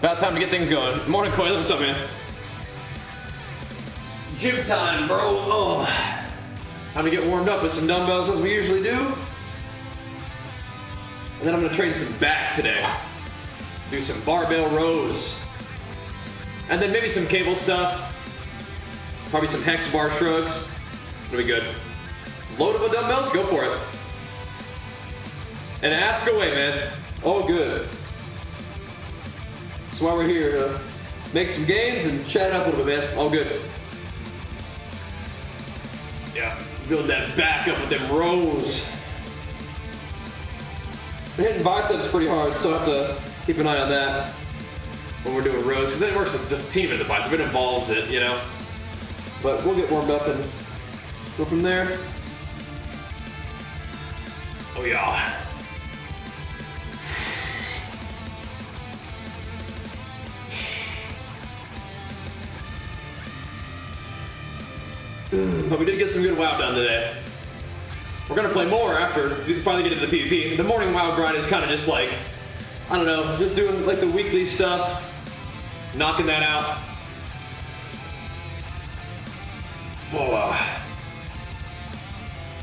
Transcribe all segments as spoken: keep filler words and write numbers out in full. About time to get things going. Morning, Coil. What's up, man? Gym time, bro. Oh. Time to get warmed up with some dumbbells as we usually do. And then I'm gonna train some back today. Do some barbell rows. And then maybe some cable stuff. Probably some hex bar shrugs. It'll be good. Load up the dumbbells, go for it. And ask away, man. All good. So while we're here to make some gains and chat it up a little bit, man. All good. Yeah, build that back up with them rows. We're hitting biceps pretty hard, so I have to keep an eye on that when we're doing rows, because it works with just teaming the bicep. It involves it, you know. But we'll get warmed up and go from there. Oh, yeah. But we did get some good WoW done today. We're gonna play more after finally get into the PvP. The morning WoW grind is kind of just like, I don't know, just doing like the weekly stuff, knocking that out. Whoa. Uh.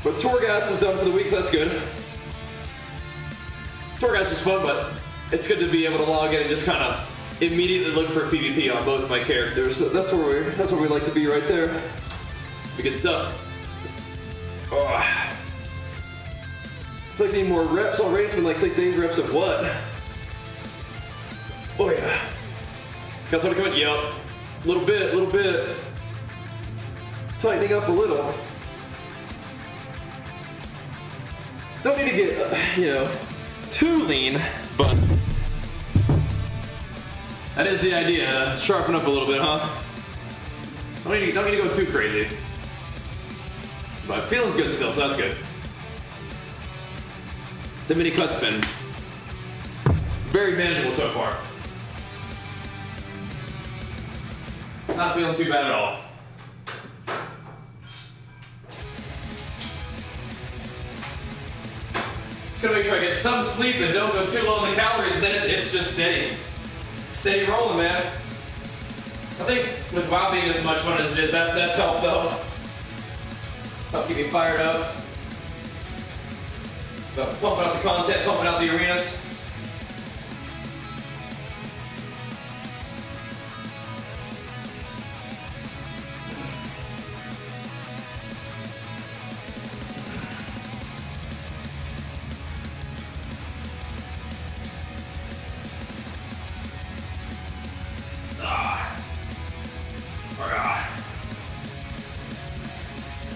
But Torghast is done for the week, so that's good. Torghast is fun, but it's good to be able to log in and just kind of immediately look for PvP on both my characters. So that's where we that's where we like to be right there. Good stuff. Oh. I feel like I need more reps already. It's been like six days. Reps of what? Oh yeah. Got something coming? Yup. Little bit, little bit. Tightening up a little. Don't need to get, uh, you know, too lean, but that is the idea. Sharpen up a little bit, huh? Don't need to, don't need to go too crazy. But feeling's good still, so that's good. The mini cut's been very manageable so far. Not feeling too bad at all. Just gonna make sure I get some sleep and don't go too low on the calories, and then it's, it's just steady. Steady rolling, man. I think with WoW being as much fun as it is, that's, that's helped though. Help get me fired up. But pumping out the content, pumping out the arenas.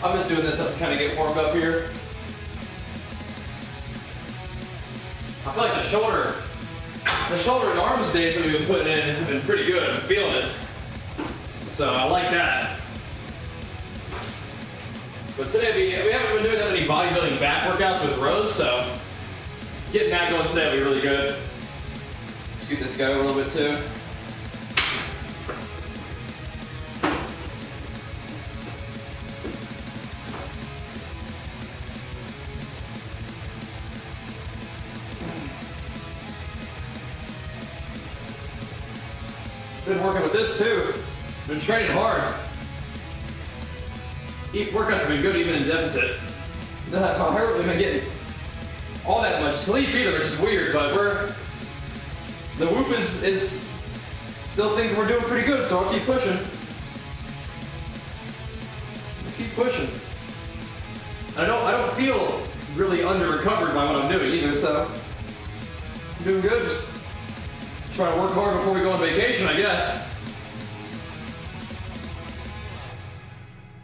I'm just doing this stuff to kind of get warmed up here. I feel like the shoulder, the shoulder and arms days that we've been putting in have been pretty good. I'm feeling it. So I like that. But today we, we haven't been doing that many bodybuilding back workouts with rows, so getting that going today will be really good. Scoot this guy over a little bit too. Too. Been training hard. Eat workouts have been good even in deficit. Not, my hair hasn't been getting all that much sleep either, which is weird, but we're the whoop is, is still thinking we're doing pretty good, so I'll keep pushing. I'll keep pushing. I don't I don't feel really under recovered by what I'm doing either, so I'm doing good. Just trying to work hard before we go on vacation, I guess.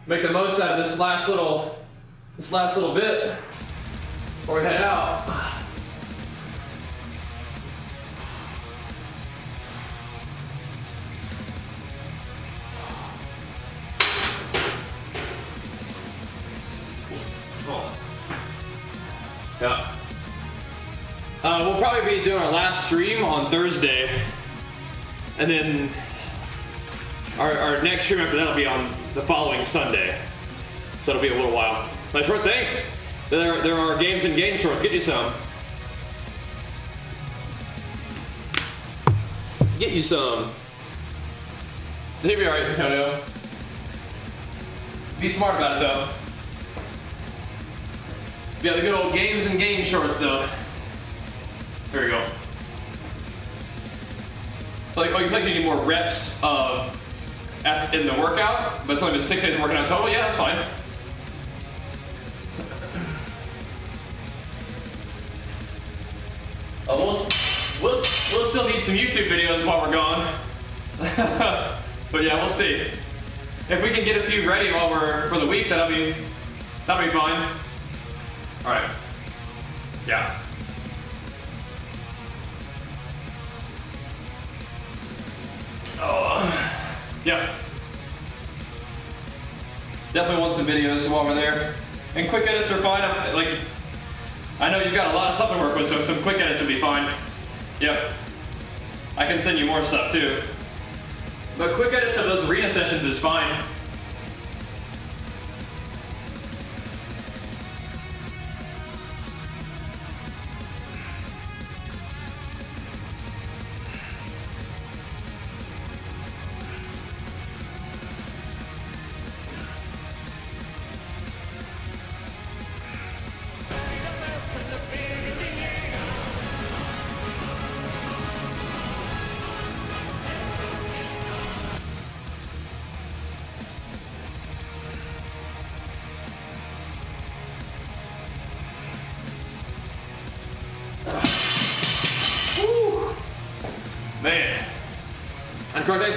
Make the most out of this last little, this last little bit before we head out. Oh. Yeah. Uh, we'll probably be doing our last stream on Thursday, and then our, our next stream after that'll be on the following Sunday. So it'll be a little while. My shorts, thanks! There, there are Games and Gains shorts. Get you some. Get you some. It'll be alright, Antonio. Be smart about it, though. Yeah, the good old Games and Gains shorts, though. There we go. Like, oh, you feel like you need more reps of at, in the workout, but it's only been six days of working out total? Yeah, that's fine. Uh, we'll, we'll, we'll still need some YouTube videos while we're gone. But yeah, we'll see. If we can get a few ready while we're for the week, that'll be that'll be fine. All right. Yeah. Oh. Yeah. Definitely want some videos while we're there. And quick edits are fine. I'm, like, I know you've got a lot of stuff to work with, so some quick edits would be fine. Yep. I can send you more stuff too. But quick edits of those arena sessions is fine.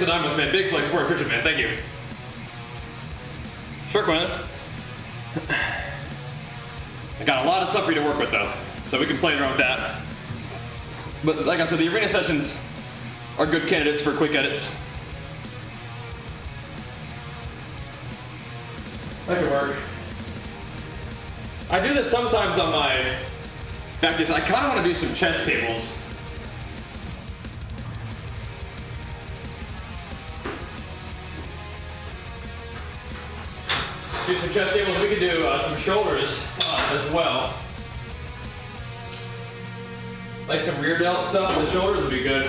Anonymous, man. Big flex for Christian, man. Thank you. Sure, Quinn. I got a lot of stuff for you to work with, though, so we can play around with that. But like I said, the arena sessions are good candidates for quick edits. That could work. I do this sometimes on my back days. I kind of want to do some chess tables. Do some chest tables. We could do uh, some shoulders uh, as well. Like some rear delt stuff. The shoulders would be good.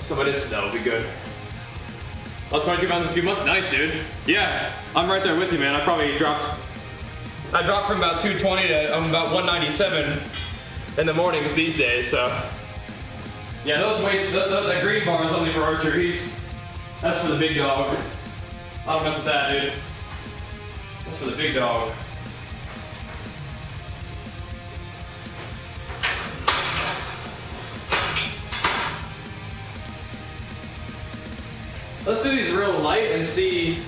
Some of this stuff would be good. Well, twenty-two pounds in a few months. Nice, dude. Yeah, I'm right there with you, man. I probably dropped. I dropped from about two twenty to um, about one ninety-seven in the mornings these days. So. Yeah, those weights, the, the, that green bar is only for Archer. He's, that's for the big dog. I don't mess with that, dude. That's for the big dog. Let's do these real light and see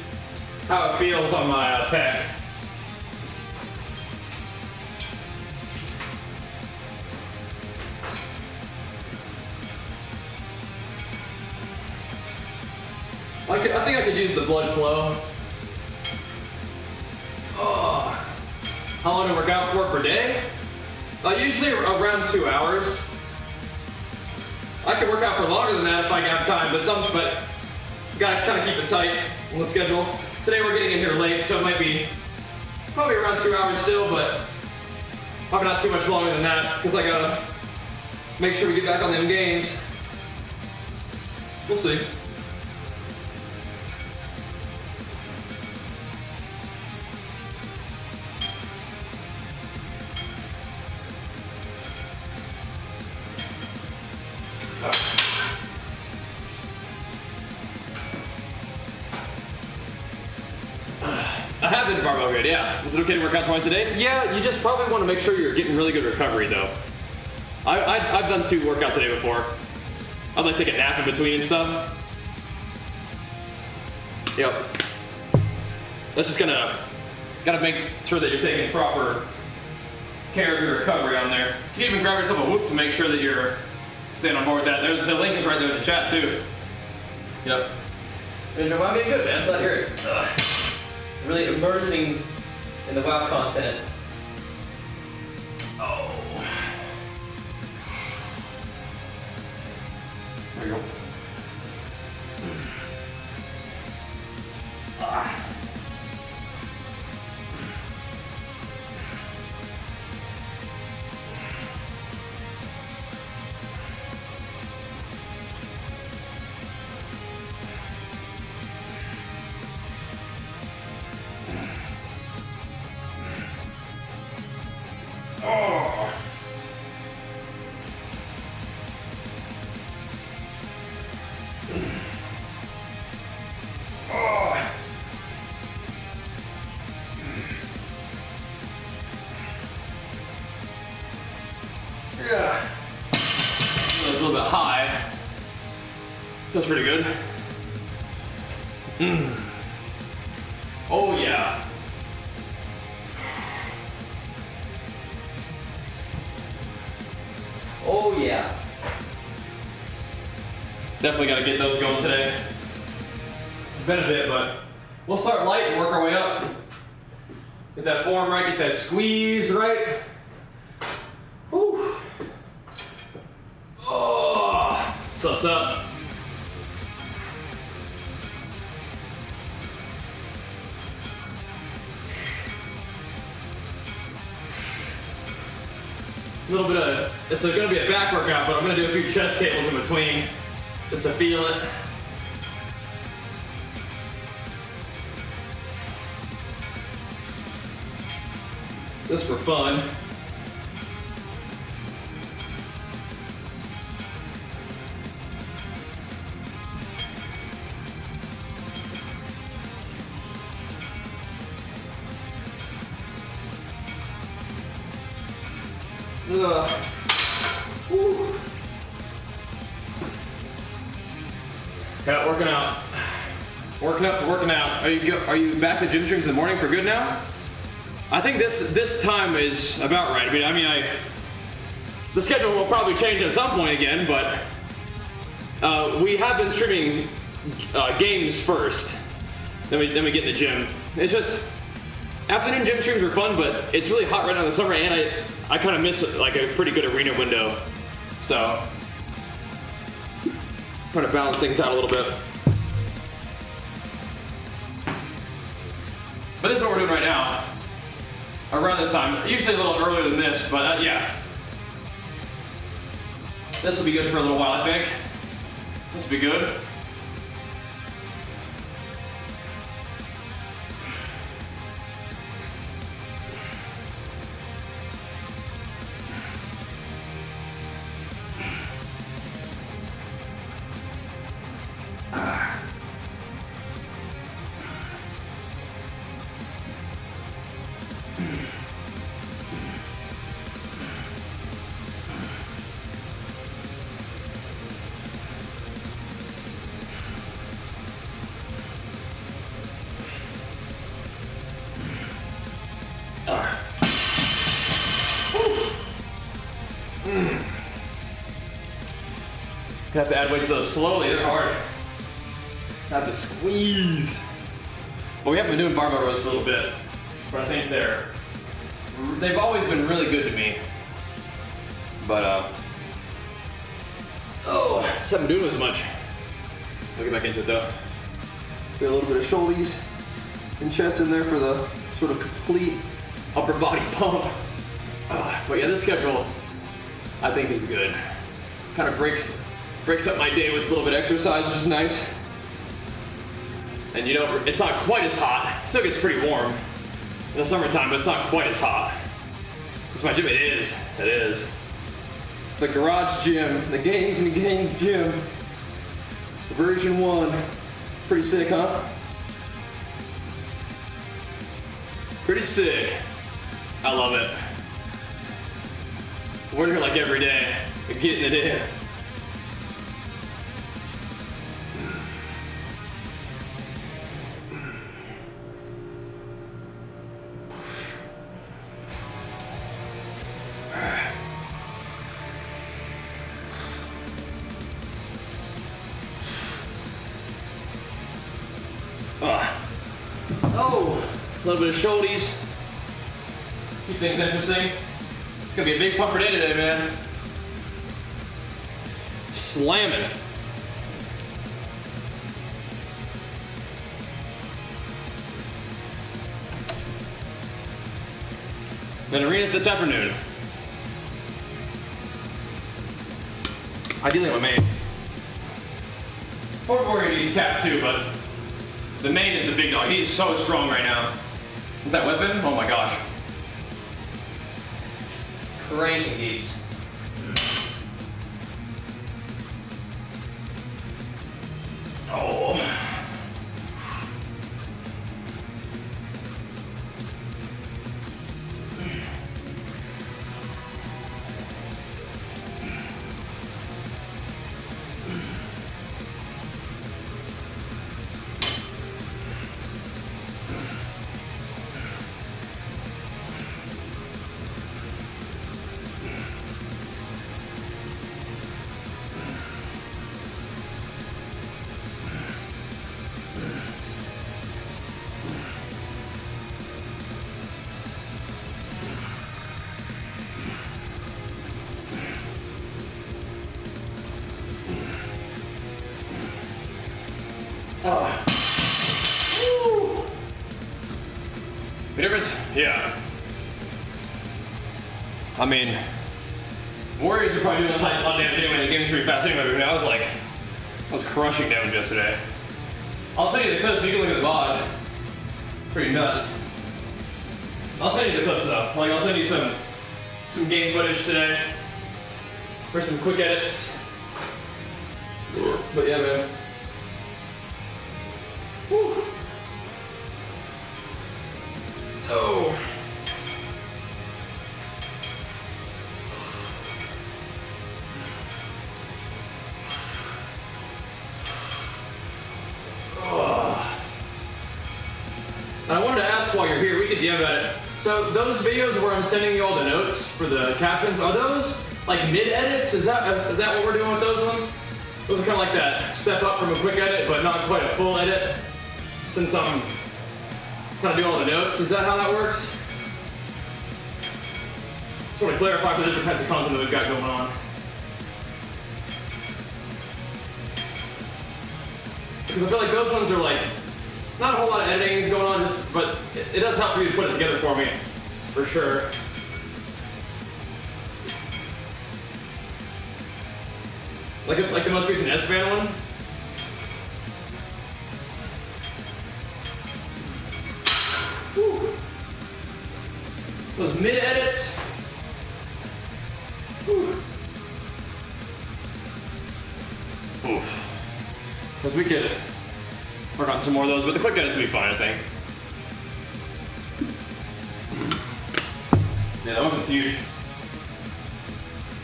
how it feels on my uh, pec. I, could, I think I could use the blood flow. Oh. How long do I work out for per day? Uh, usually around two hours. I could work out for longer than that if I got time, but some, but gotta kind of keep it tight on the schedule. Today we're getting in here late, so it might be probably around two hours still, but probably not too much longer than that because I gotta make sure we get back on them games. We'll see. Yeah. Is it okay to work out twice a day? Yeah, you just probably want to make sure you're getting really good recovery, though. I, I, I've done two workouts a day before. I'd like to take a nap in between and stuff. Yep. That's just gonna... Gotta make sure that you're taking proper care of your recovery on there. You can even grab yourself a Whoop to make sure that you're staying on board with that. There's, the link is right there in the chat, too. Yep. There's your wow being good, man. Glad to hear it. Ugh. Really immersing in the WoW content. Oh. There you go. Ah. Yeah. That's a little bit high. Feels pretty good. Mm. Oh yeah. Oh yeah. Definitely gotta get those going today. Been a bit, but we'll start light and work our way up. Get that form right, get that squeeze right. Woo. Oh, sup, sup. A little bit of, it's gonna be a back workout, but I'm gonna do a few chest cables in between just to feel it. Just for fun. Ugh. Woo. Got it, working out. Working up to working out. Are you, go, are you back to gym streams in the morning for good now? I think this this time is about right. I mean, I mean, I the schedule will probably change at some point again, but uh, we have been streaming uh, games first, then we then we get in the gym. It's just afternoon gym streams are fun, but it's really hot right now in the summer, and I I kind of miss like a pretty good arena window, so I'm trying to balance things out a little bit. But this is what we're doing right now. Around this time, usually a little earlier than this, but uh, yeah. This will be good for a little while, I think. This will be good. Have to add weight to those slowly, they're hard. Not to squeeze. But we haven't been doing barbell rows for a little bit. But I think they're, they've always been really good to me. But, uh, oh, just haven't been doing as much. I'll get back into it though. Get a little bit of shoulders and chest in there for the sort of complete upper body pump. Uh, but yeah, this schedule I think is good. Kind of breaks. Breaks up my day with a little bit of exercise, which is nice. And you know, it's not quite as hot. It still gets pretty warm in the summertime, but it's not quite as hot. It's my gym, it is, it is. It's the Garage Gym, the Games and Gains Gym. Version one, pretty sick, huh? Pretty sick, I love it. We're here like every day, getting it in. A little bit of shoulders. Keep things interesting. It's gonna be a big pumper day today, man. Slamming. Then arena this afternoon. Ideally, my main. Port Warrior needs cap too, but the main is the big dog. He's so strong right now. With that weapon? Oh my gosh. Cranking these. Oh. Uh. Woo. The difference? Yeah. I mean, Warriors are probably doing that on damage anyway. The game's pretty fast anyway. I mean, I was like, I was crushing damage yesterday. I'll send you the clips so you can look at the V O D. Pretty nuts. I'll send you the clips though. Like, I'll send you some some game footage today. Or some quick edits. But yeah, man. Woo. Oh. So those videos where I'm sending you all the notes for the captions, are those like mid-edits? Is that is that what we're doing with those ones? Those are kind of like that step up from a quick edit, but not quite a full edit, since I'm kind of doing all the notes. Is that how that works? Just want to clarify for the different kinds of content that we've got going on. Because I feel like those ones are like, not a whole lot of editing is going on, just, but it, it does help for you to put it together for me, for sure. Like, like the most recent S-Van one. Woo. Those mid-edits. Oof. Because we get it. Work on some more of those, but the quick edits will be fine, I think. Yeah, that one's huge.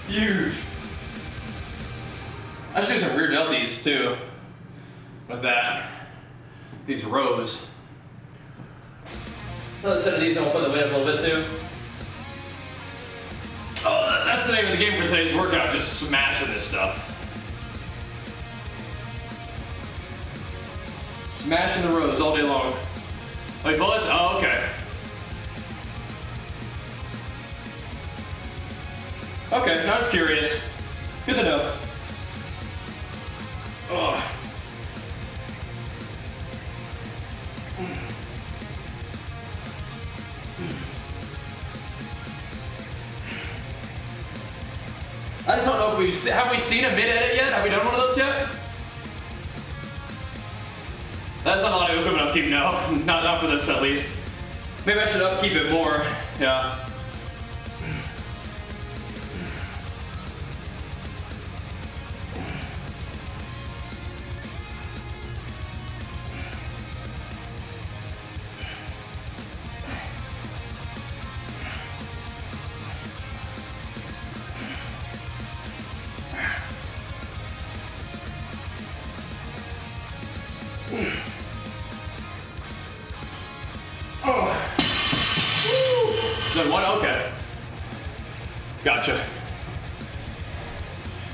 Huge! I should do some rear delties, too. With that. These rows. Another set of these, and we'll put the weight up a little bit, too. Oh, that's the name of the game for today's workout, just smashing this stuff. Smashing the rows all day long. Like bullets? Oh, okay. Okay, I was curious. Good to know. Ugh. I just don't know if we've se- have we seen a mid-edit yet? Have we done one of those yet? That's not a lot of equipment upkeep now. Not, not for this, at least. Maybe I should upkeep it more. Yeah.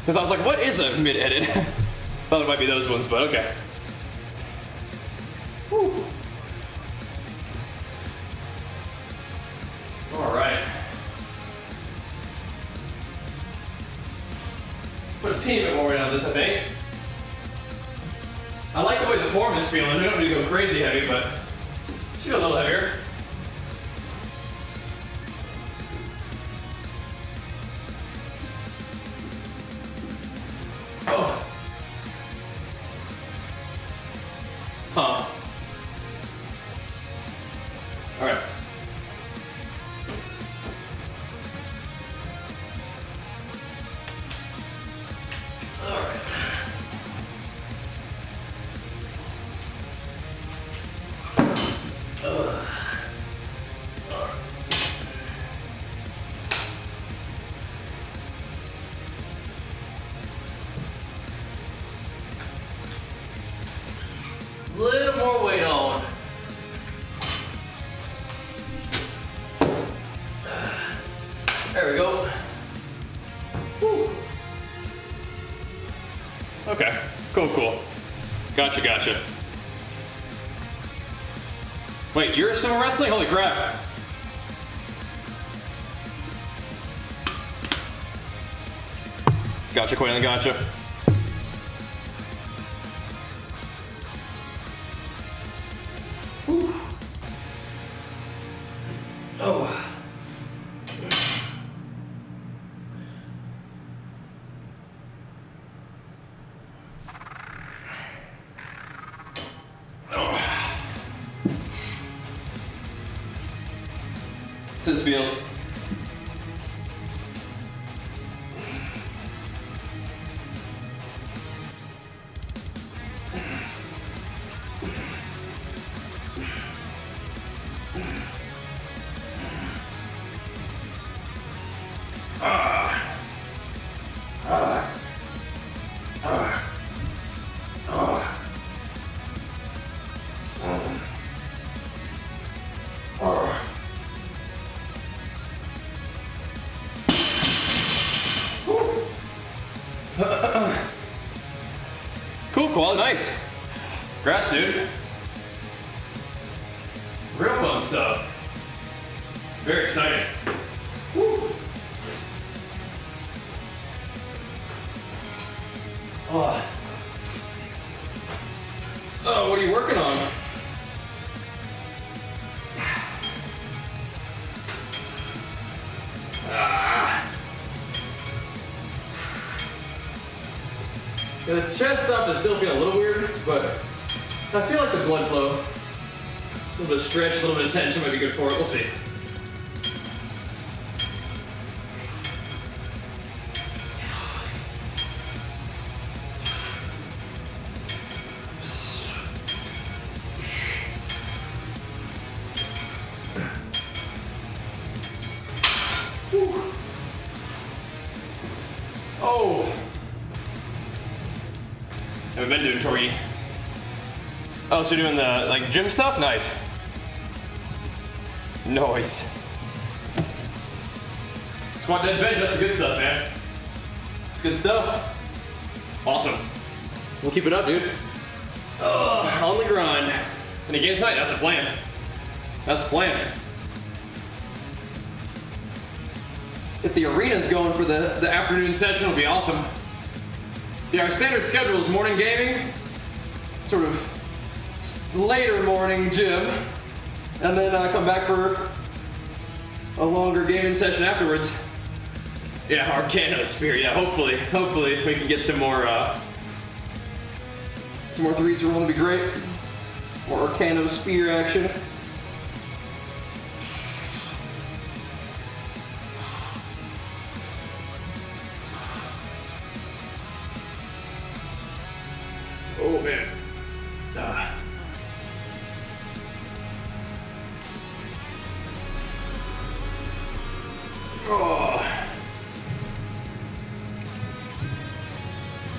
Because I was like, what is a mid-edit? Thought it might be those ones, but okay. Woo. All right. Put a teeny bit more weight on this, I think. I like the way the form is feeling. We don't need to go crazy heavy, but it should be a little heavier. Gotcha, gotcha. Wait, you're a Simon Wrestling? Holy crap. Gotcha, Quaylen, gotcha. this feels. Well, nice. Congrats, dude. Real fun stuff. Very exciting. Woo. Oh. Oh, what are you working on? The chest stuff does still feel a little weird, but I feel like the blood flow, a little bit of stretch, a little bit of tension might be good for it. We'll see. Oh, so you're doing the like gym stuff? Nice. Noise. Squat, dead, bench, that's the good stuff, man. That's good stuff. Awesome. We'll keep it up, dude. Ugh, on the grind. And again tonight, that's the plan. That's the plan. If the arena's going for the, the afternoon session, it'll be awesome. Yeah, our standard schedule is morning gaming, sort of later morning gym, and then uh, come back for a longer gaming session afterwards. Yeah, Arcano Spear. Yeah, hopefully, hopefully we can get some more, uh, some more threes rolling. Be great. More Arcano Spear action. Oh man. Uh. Oh.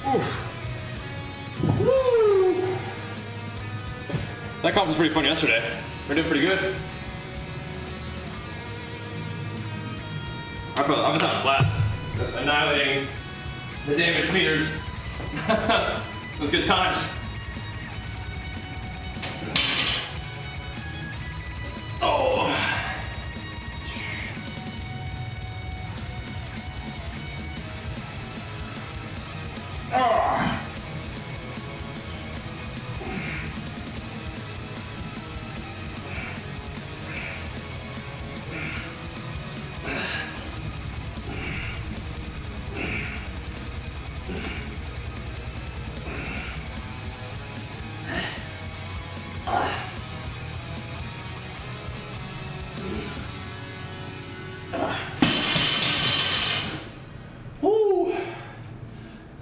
Oof. Woo. That comp was pretty fun yesterday. We did pretty good. I felt I was on a blast. Just annihilating the damage meters. It was good times. Oh. Oh.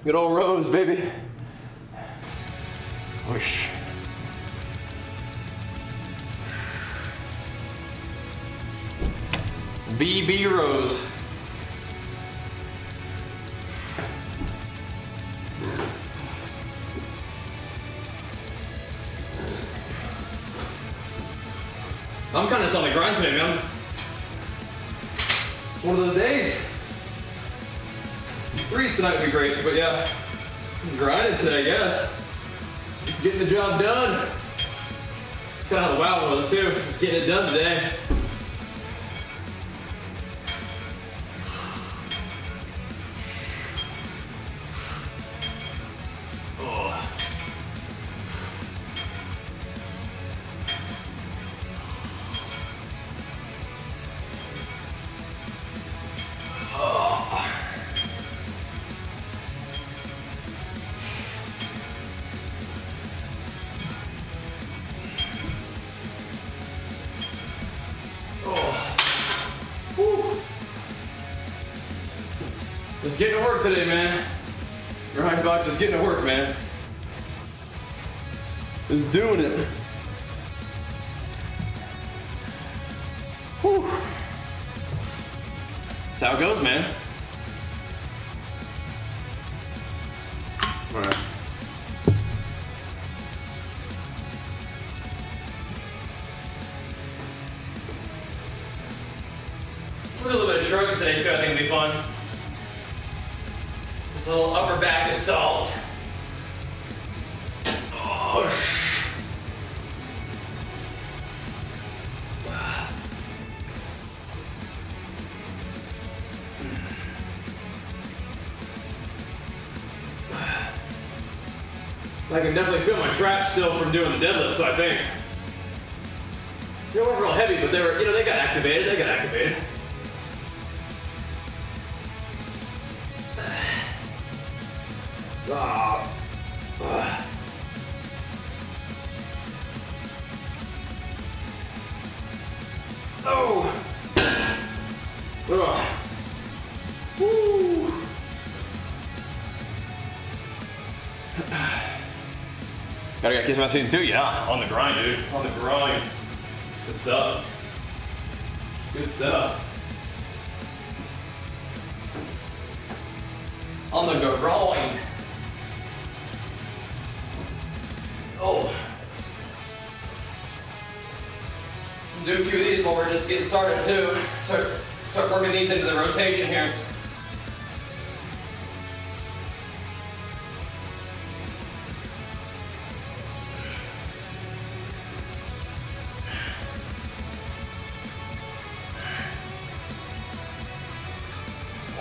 Good old Rose, baby. Whoosh. B B Rose. I'm kind of on the grind today, man. It's one of those days. Threes tonight would be great, but yeah, I'm grinding today, I guess. Just getting the job done. That's kind of how the WoW was too. Just getting it done today. Just getting to work today, man. Grind Box, just getting to work, man. Just doing it. Whew. That's how it goes, man. All right. We'll do a little bit of shrugs today, too. I think it'll be fun. This little upper back assault. Oh, shit. I can definitely feel my traps still from doing the deadlifts, I think. They weren't real heavy, but they were, you know, they got activated, they got activated. Ah. Ah. Oh. Ah. Woo. Gotta get kissed by season two, yeah. On the grind, dude. On the grind. Good stuff. Good stuff. On the grind. Oh. Do a few of these while we're just getting started too. Start, start working these into the rotation here.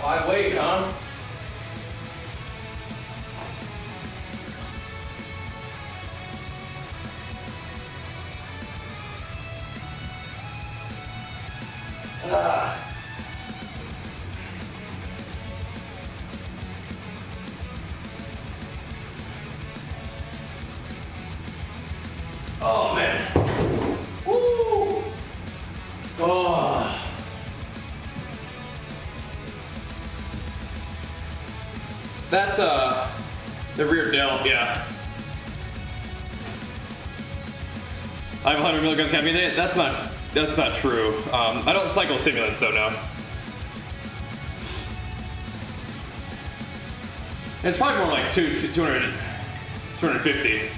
Why wait, huh? Ah. Oh, man. Woo. Oh. That's uh the rear delt, yeah. I have one hundred milligrams caffeine a day. That's not that's not true. Um, I don't cycle stimulants though, no. It's probably more like two two hundred two hundred fifty.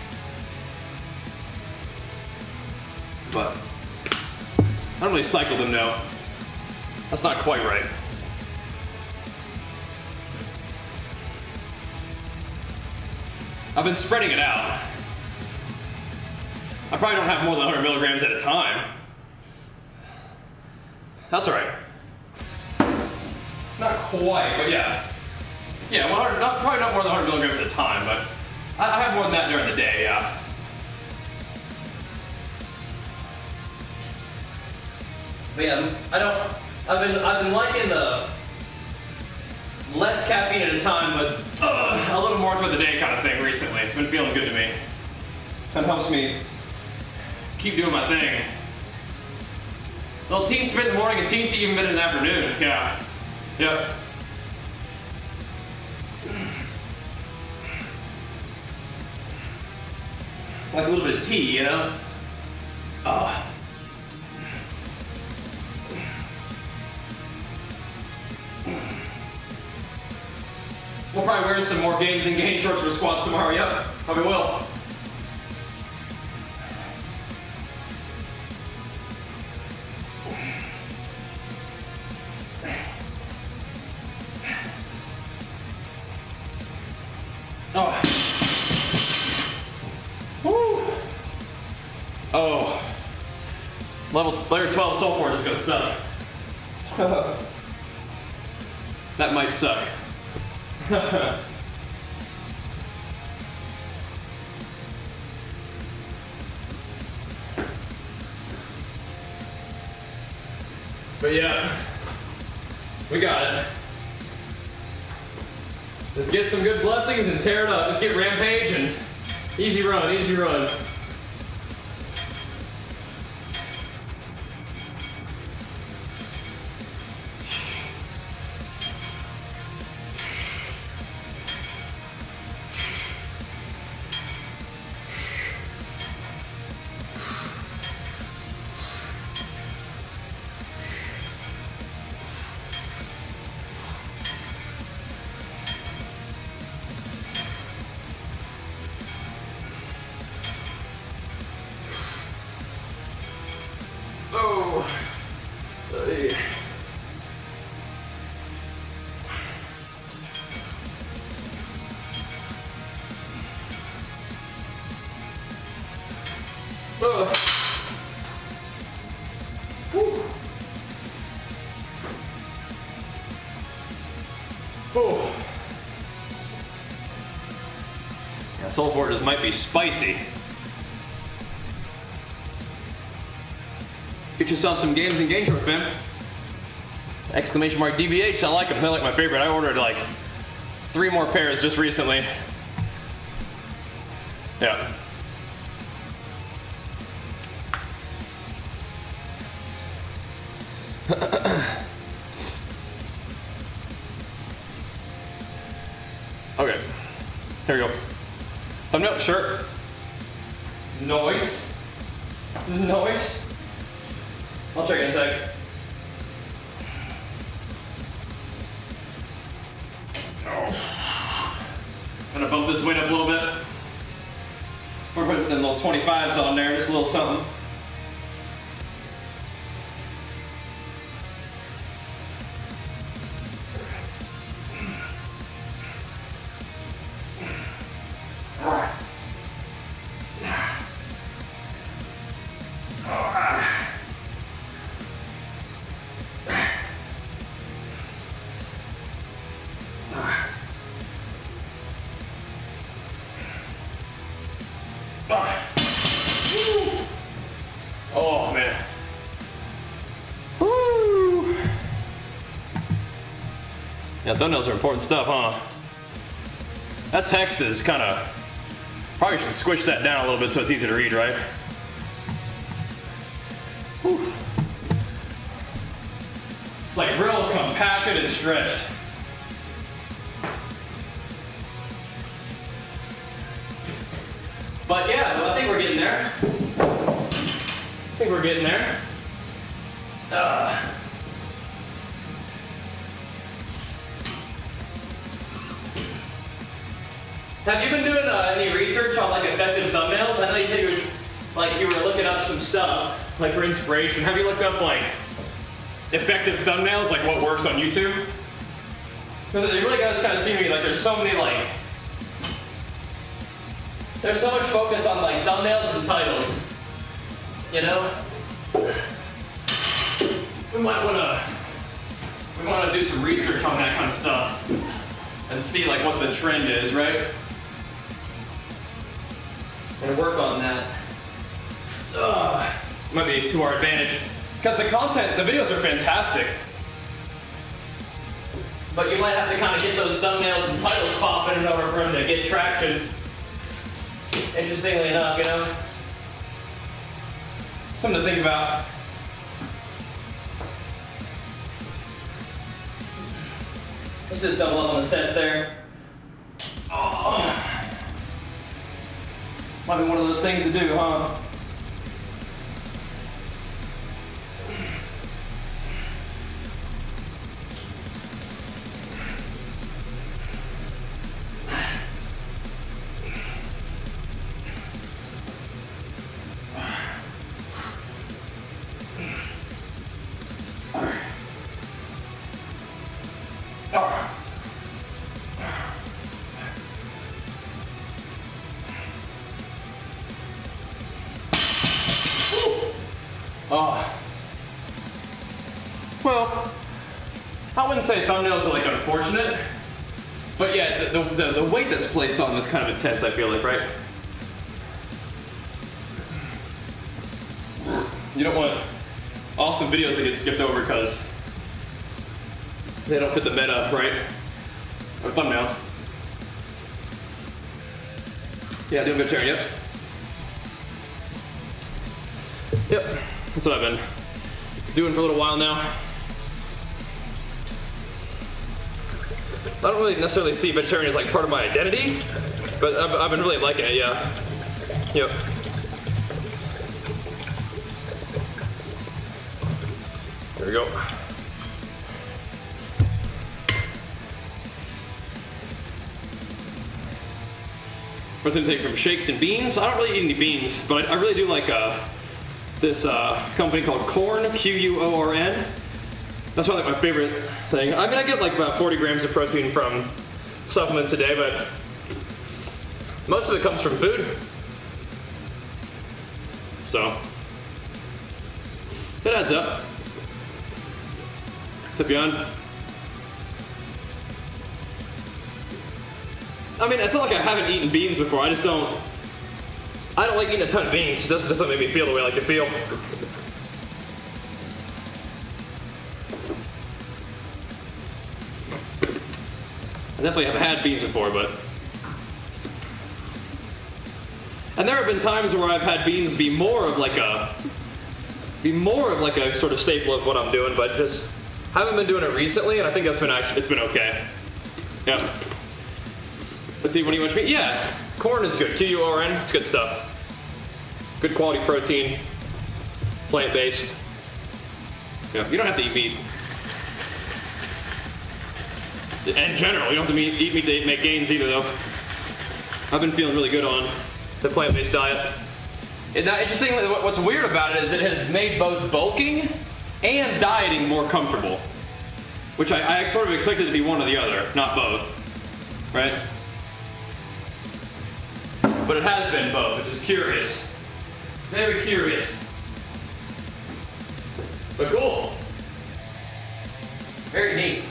But I don't really cycle them, no. That's not quite right. I've been spreading it out. I probably don't have more than one hundred milligrams at a time. That's all right. Not quite, but yeah. Yeah, not, probably not more than one hundred milligrams at a time, but I, I have more than that during the day, yeah. But yeah, I don't, I've been, I've been liking the less caffeine at a time, but uh, a little more through the day kind of thing recently. It's been feeling good to me. That helps me keep doing my thing. A little teen spit in the morning and teen even bit in the afternoon. Yeah. Yep. Like a little bit of tea, you know? Uh. We'll probably wear some more Games and Gains shorts for squats tomorrow. Yep, probably will. Oh. Woo. Oh. Level layer twelve sulfur is gonna suck. That might suck. But yeah, we got it. Let's get some good blessings and tear it up. Just get rampage and easy run, easy run. Boom. Yeah, Soul Forges might be spicy. Get yourself some Games and Gains shorts, man. Exclamation mark D B H, I like them. They're like my favorite. I ordered like three more pairs just recently. Yeah. Okay, here we go. Thumbnail, shirt. Noise. Noise. I'll check in a sec. Oh. I'm gonna bump this weight up a little bit. We're putting them little twenty-fives on there, just a little something. Thumbnails are important stuff, huh? That text is kind of... Probably should squish that down a little bit so it's easier to read, right? Whew. It's like real compacted and stretched. But yeah, well, I think we're getting there. I think we're getting there. Uh. Have you been doing uh, any research on like effective thumbnails? I know you said you were, like you were looking up some stuff, like for inspiration. Have you looked up like effective thumbnails, like what works on YouTube? Because it really does kind of seem to me like there's so many like there's so much focus on like thumbnails and titles. You know, we might wanna we wanna do some research on that kind of stuff. And see like what the trend is, right? And work on that. Ugh. Might be to our advantage. Because the content, the videos are fantastic. But you might have to kind of get those thumbnails and titles popping in order for them to get traction. Interestingly enough, you know? Something to think about. Let's just double up on the sets there. Oh. Might be one of those things to do, huh? I wouldn't say thumbnails are like unfortunate, but yeah, the, the, the weight that's placed on them is kind of intense, I feel like, right? You don't want awesome videos that get skipped over because they don't fit the meta, right? Or thumbnails. Yeah, doing vegetarian, yep. Yep, that's what I've been doing for a little while now. I don't really necessarily see vegetarian as like part of my identity, but I've, I've been really liking it, yeah. Yep. There we go. What's it take from shakes and beans? I don't really eat any beans, but I really do like uh, this uh, company called Quorn, Q U O R N. That's probably like my favorite thing. I mean, I get like about forty grams of protein from supplements a day, but most of it comes from food. So, it adds up. What's up, Jan? I mean, it's not like I haven't eaten beans before. I just don't... I don't like eating a ton of beans. It doesn't, doesn't make me feel the way I like to feel. I definitely have had beans before, but... And there have been times where I've had beans be more of like a... Be more of like a sort of staple of what I'm doing, but just... Haven't been doing it recently, and I think that's been actually... It's been okay. Yeah. Let's see, what do you want to eat? Yeah, Quorn is good. Q U R N, it's good stuff. Good quality protein, plant-based. Yeah, you don't have to eat meat. In general, you don't have to eat, eat meat to make gains either, though. I've been feeling really good on the plant-based diet. And that interesting, what's weird about it is it has made both bulking and dieting more comfortable. Which I, I sort of expected to be one or the other, not both, right? But it has been both, which is curious. Very curious. But cool. Very neat.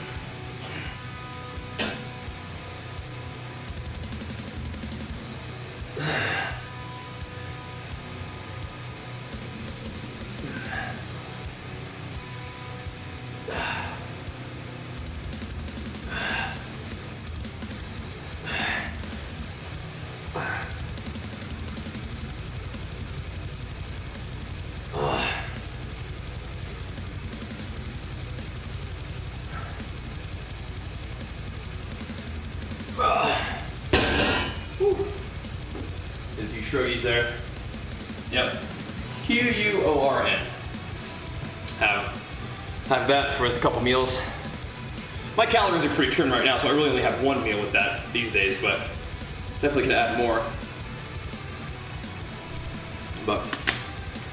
Shrugies there. Yep. Q U O R N. Have. Have that for a couple meals. My calories are pretty trim right now, so I really only have one meal with that these days, but definitely could add more. But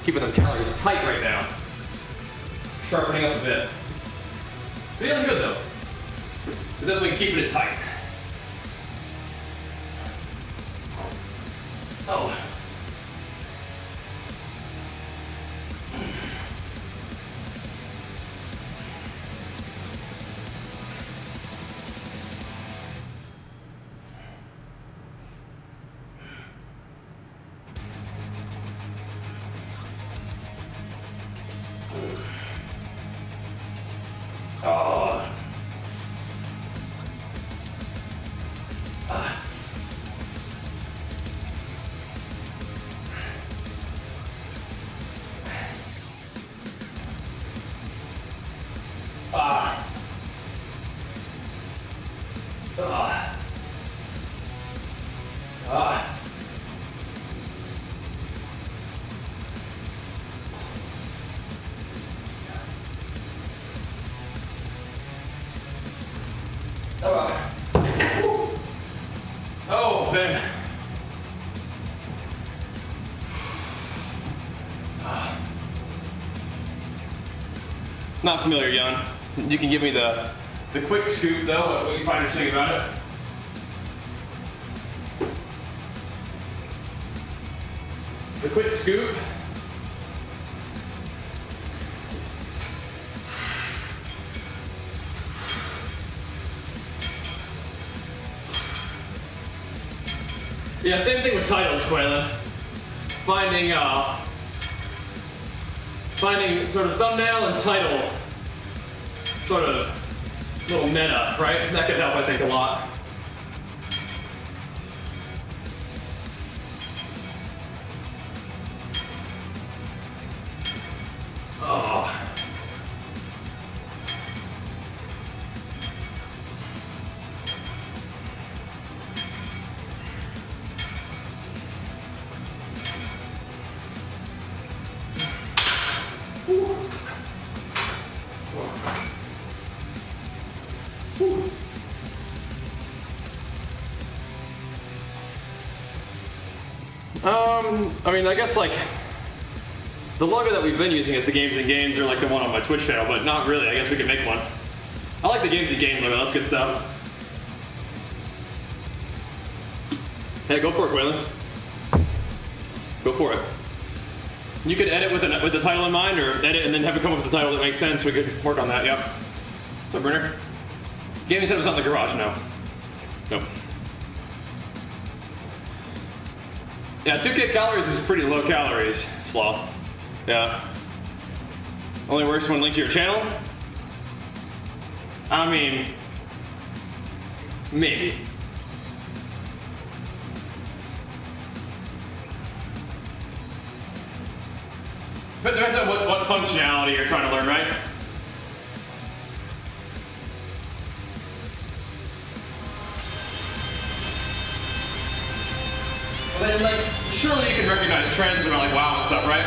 keeping them calories tight right now. Sharpening up a bit. Feeling good though. But definitely keeping it tight. Oh. Oh. Ah. Not familiar, Jan. You can give me the the quick scoop though, what you find interesting about it. The quick scoop. Yeah, same thing with titles, Quaylen. Finding uh Finding sort of thumbnail and title, sort of little meta, right? That could help, I think, a lot. Oh. Um, I mean, I guess like the logo that we've been using is the Games and Gains, or like the one on my Twitch channel, but not really. I guess we can make one. I like the Games and Gains logo. That's good stuff. Hey, go for it, Quaylen. Go for it. You could edit with an, with the title in mind, or edit and then have it come up with the title that makes sense. We could work on that. Yep. What's up, Brenner? Gaming setup was not in the garage. No. Nope. Yeah, two K calories is pretty low calories, Sloth. Yeah. Only works when linked to your channel? I mean, maybe. But depends on what, what functionality you're trying to learn, right? Well, then, like, surely you can recognize trends around, like, WoW and stuff, right?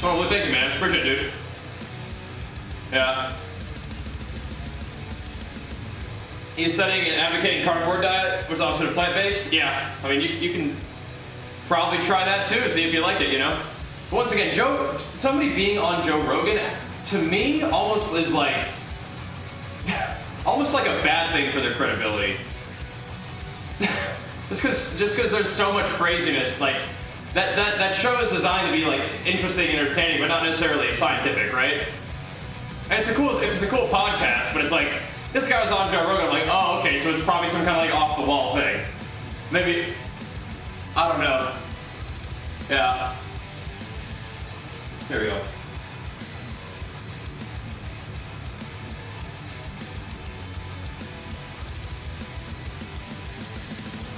Oh, well, thank you, man. Appreciate it, dude. Yeah. He's studying and advocating carnivore diet, which is opposite of plant-based. Yeah, I mean, you, you can probably try that too, see if you like it, you know? But once again, Joe, somebody being on Joe Rogan, to me, almost is like, almost like a bad thing for their credibility. Just because just because there's so much craziness, like, that, that, that show is designed to be, like, interesting and entertaining, but not necessarily scientific, right? And it's a cool, it's a cool podcast, but it's like, this guy was on Joe Rogan, I'm like, oh, okay, so it's probably some kind of, like, off-the-wall thing. Maybe, I don't know. Yeah. There we go.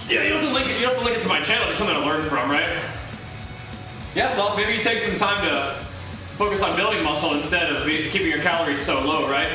Yeah, you don't have to link it, you don't have to link it to my channel, just something to learn from, right? Yeah, so maybe you take some time to focus on building muscle instead of keeping your calories so low, right?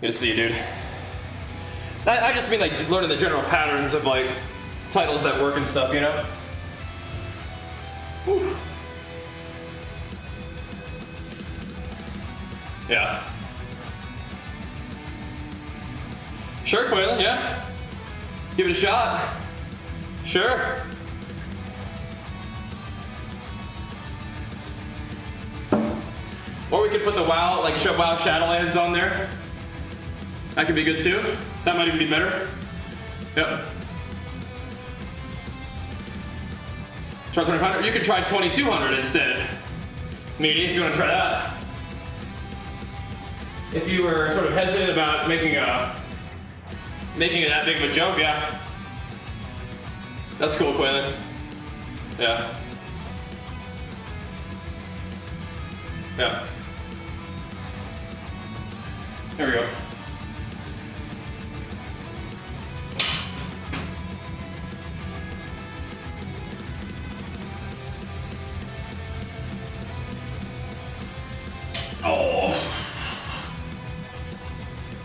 Good to see you, dude. I, I just mean like learning the general patterns of like titles that work and stuff, you know? Whew. Yeah. Sure, Quaylen, yeah. Give it a shot. Sure. Or we could put the WoW, like WoW Shadowlands on there. That could be good too. That might even be better. Yep. Try twenty-five hundred. You could try twenty-two hundred instead. Meaty, if you want to try that. If you were sort of hesitant about making a making it that big of a jump, yeah. That's cool, Quaylen. Yeah. Yeah. There we go. Oh.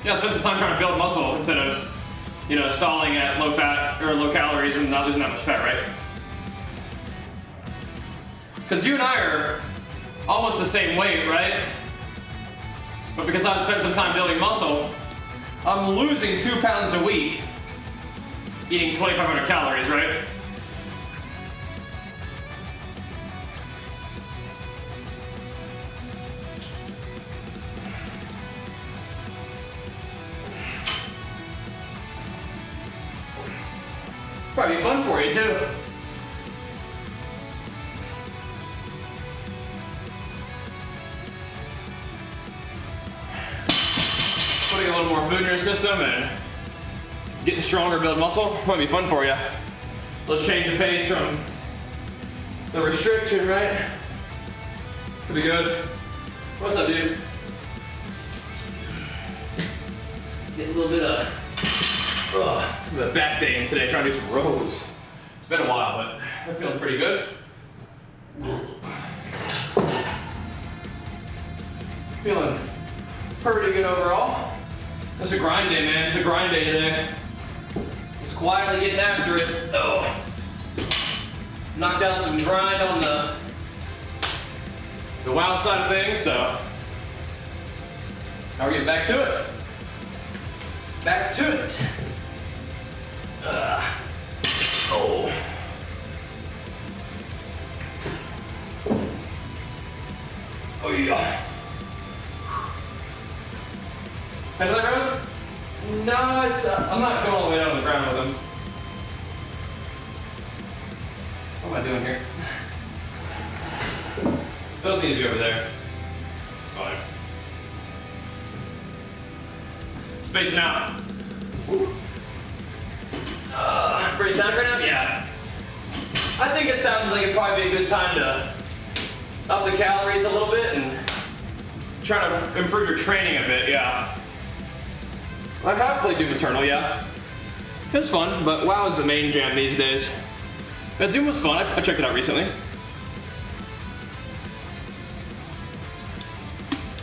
Yeah, spend some time trying to build muscle instead of, you know, stalling at low fat or low calories and not losing that much fat, right? Because you and I are almost the same weight, right? But because I've spent some time building muscle, I'm losing two pounds a week, eating twenty-five hundred calories, right? Probably be fun for you too. Putting a little more food in your system and getting stronger, build muscle, might be fun for you. Let's change the pace from the restriction, right? Could be good. What's up, dude? Get a little bit of. Ugh, the back day in today, trying to do some rows. It's been a while, but I'm feeling pretty good. Feeling pretty good overall. It's a grind day, man. It's a grind day today. Just quietly getting after it. Oh. Knocked out some grind on the, the WoW side of things, so now we're getting back to it. Back to it. Uh, oh. Oh yeah. Handle that ground? No, it's, uh, I'm not going all the way down on the ground with him. What am I doing here? Those need to be over there. It's fine. Spacing out. Uh, pretty sound right now? Yeah. I think it sounds like it'd probably be a good time to up the calories a little bit and try to improve your training a bit, yeah. I have played Doom Eternal, yeah. It was fun, but WoW is the main jam these days. That Doom was fun. I, I checked it out recently.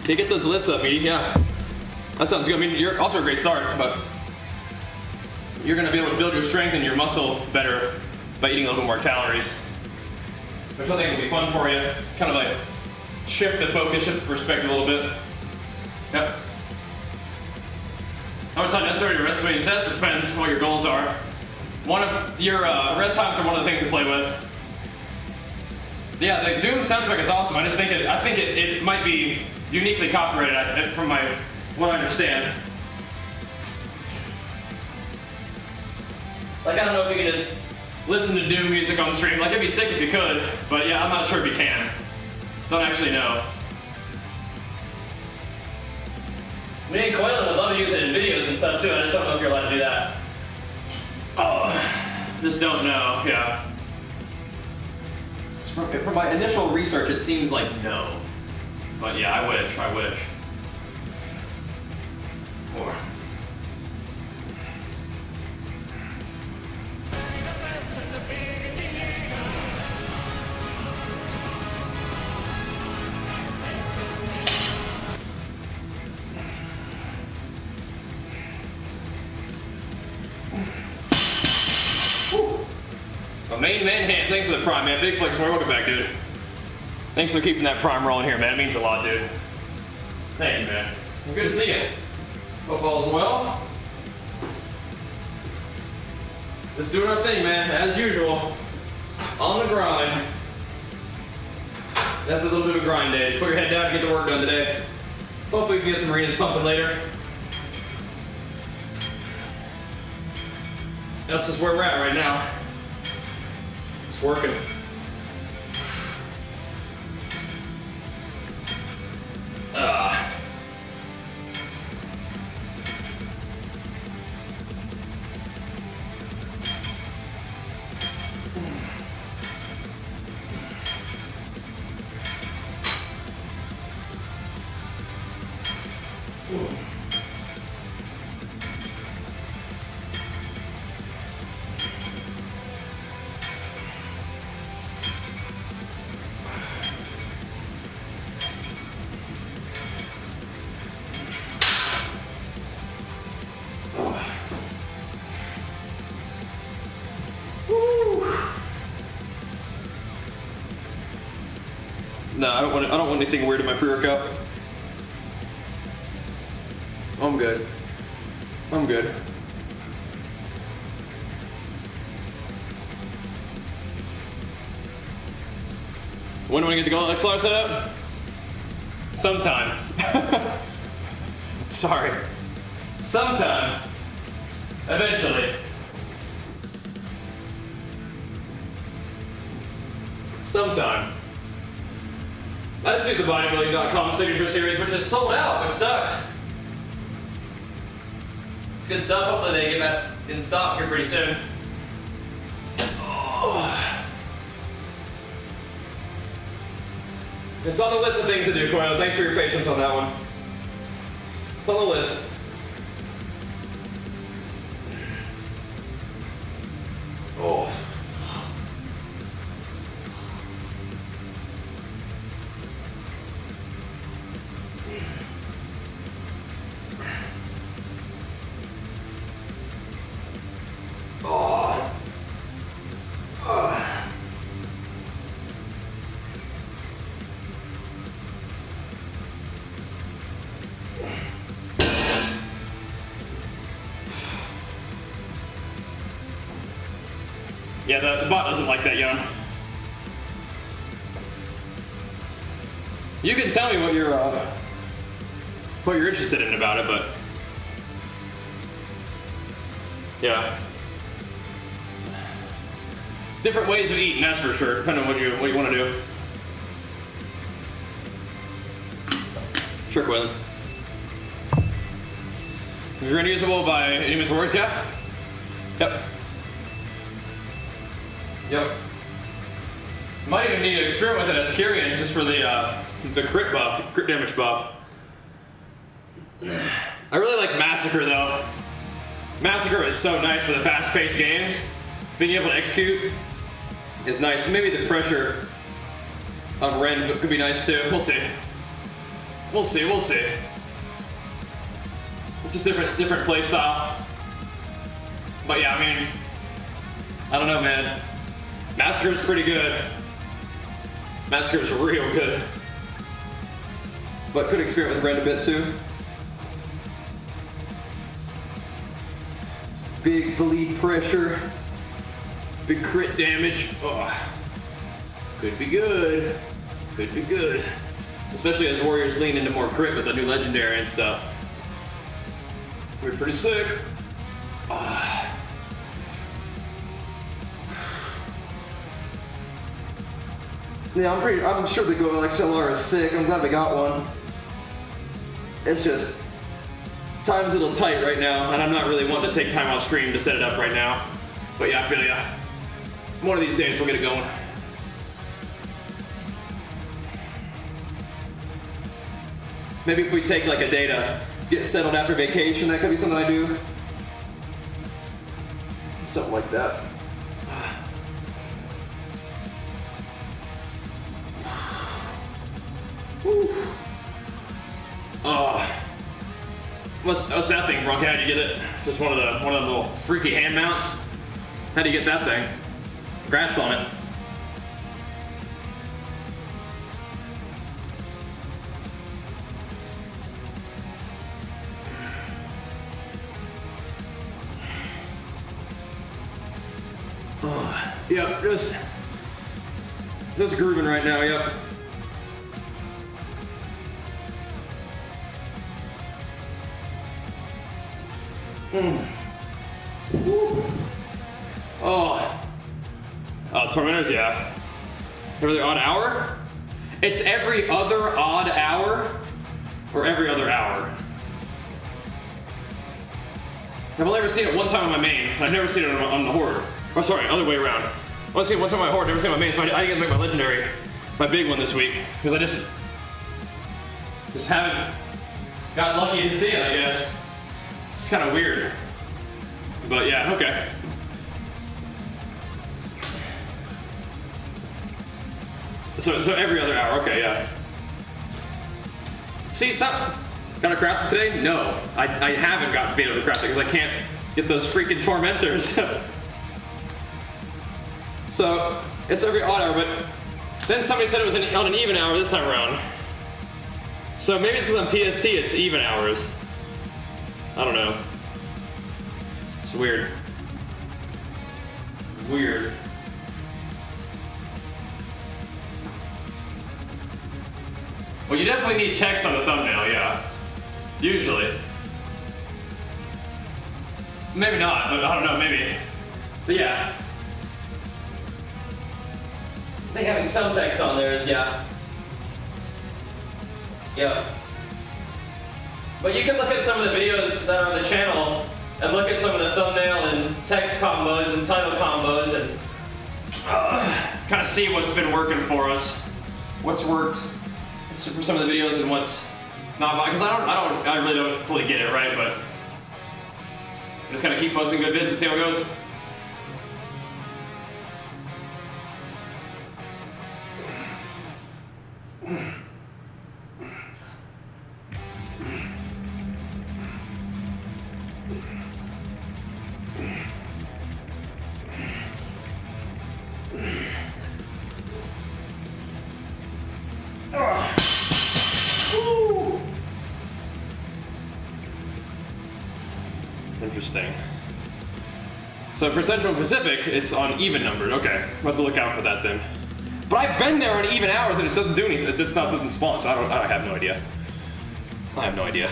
You get those lifts up, me. Yeah. That sounds good. I mean, you're off to a great start, but you're going to be able to build your strength and your muscle better by eating a little bit more calories. There's something that will be fun for you. Kind of like shift the focus, shift the perspective a little bit. Yep. How much time necessary to rest between sets? It depends what your goals are. One of your uh, rest times are one of the things to play with. Yeah, the Doom soundtrack is awesome. I just think it. I think it, it might be uniquely copyrighted I, from my what I understand. Like I don't know if you can just listen to Doom music on stream. Like it'd be sick if you could, but yeah, I'm not sure if you can. Don't actually know. Me and Quaylen would love to use it in videos and stuff too. I just don't know if you're allowed to do that. Oh, just don't know, yeah. From, from my initial research, it seems like no. But yeah, I wish, I wish. Or. Main man hand, thanks for the prime, man. Big flex, welcome back, dude. Thanks for keeping that prime rolling here, man. It means a lot, dude. Thank you, man. Well, good to see you. Hope all's well. Just doing our thing, man, as usual. On the grind. That's a little bit of a grind day. Just put your head down and get the work done today. Hopefully we can get some arenas pumping later. That's just where we're at right now. It's working. Uh. No, I don't want to, I don't want anything weird in my pre-workout. I'm good. I'm good. When do I get the gauntlet X L R set up? Sometime. Sorry. Sometime. Eventually. Sometime. I just used the bodybuilding dot com signature series, which is sold out, which sucks. It's good stuff. Hopefully they get that in stock here pretty soon. Oh. It's on the list of things to do, Coil. Thanks for your patience on that one. It's on the list. Oh. Yeah, the, the bot doesn't like that yawn. You can tell me what you're uh, what you're interested in about it, but yeah, different ways of eating, that's for sure. Depending on what you what you want to do. Sure, Quaylen. Is your unusable by any means words? Yeah. Yep. Yep. Might even need to experiment with it as Kyrian just for the uh, the crit buff, the crit damage buff. I really like Massacre though. Massacre is so nice for the fast-paced games. Being able to execute is nice. Maybe the pressure of Ren could be nice too. We'll see. We'll see. We'll see. It's just different, different play style. But yeah, I mean, I don't know, man. Massacre's pretty good. Massacre's real good. But could experiment with Ren a bit too. It's big bleed pressure. Big crit damage. Oh. Could be good. Could be good. Especially as warriors lean into more crit with the new legendary and stuff. We're pretty sick. Oh. Yeah, I'm pretty. I'm sure the Goal X L R is sick. I'm glad they got one. It's just time's a little tight right now, and I'm not really wanting to take time off stream to set it up right now. But yeah, I feel ya. One of these days we'll get it going. Maybe if we take like a day to get settled after vacation, that could be something I do. Something like that. Oh, what's, what's that thing, Brock? How do you get it? Just one of the one of the little freaky hand mounts. How do you get that thing? Congrats on it. Oh, yep, just just grooving right now. Yep. Mm. Oh, uh, Tormentors, yeah. Every odd hour? It's every other odd hour, or every other hour. I've only ever seen it one time on my main. I've never seen it on, on the horde. Oh, sorry, other way around. I've only seen it one time on my horde, never seen it on my main, so I, I didn't make my legendary, my big one this week, because I just, just haven't got lucky to see it, I guess. It's kind of weird, but yeah, okay. So, so every other hour, okay, yeah. See, some got to craft it today? No, I, I haven't got to be able to craft it because I can't get those freaking tormentors. So it's every odd hour, but then somebody said it was an, on an even hour this time around. So maybe it's because on P S T it's even hours. I don't know. It's weird. Weird. Well, you definitely need text on the thumbnail, yeah. Usually. Maybe not, but I don't know, maybe. But yeah. I think having some text on there is, yeah. Yeah. But you can look at some of the videos that are on the channel and look at some of the thumbnail and text combos and title combos and uh, kind of see what's been working for us, what's worked for some of the videos and what's not. Because I don't, I don't, I really don't fully get it right, but I'm just gonna keep posting good vids and see how it goes. So for Central and Pacific, it's on even numbered. Okay, we'll have to look out for that then. But I've been there on even hours and it doesn't do anything. It's not something spawned, so I don't. I have no idea. I have no idea.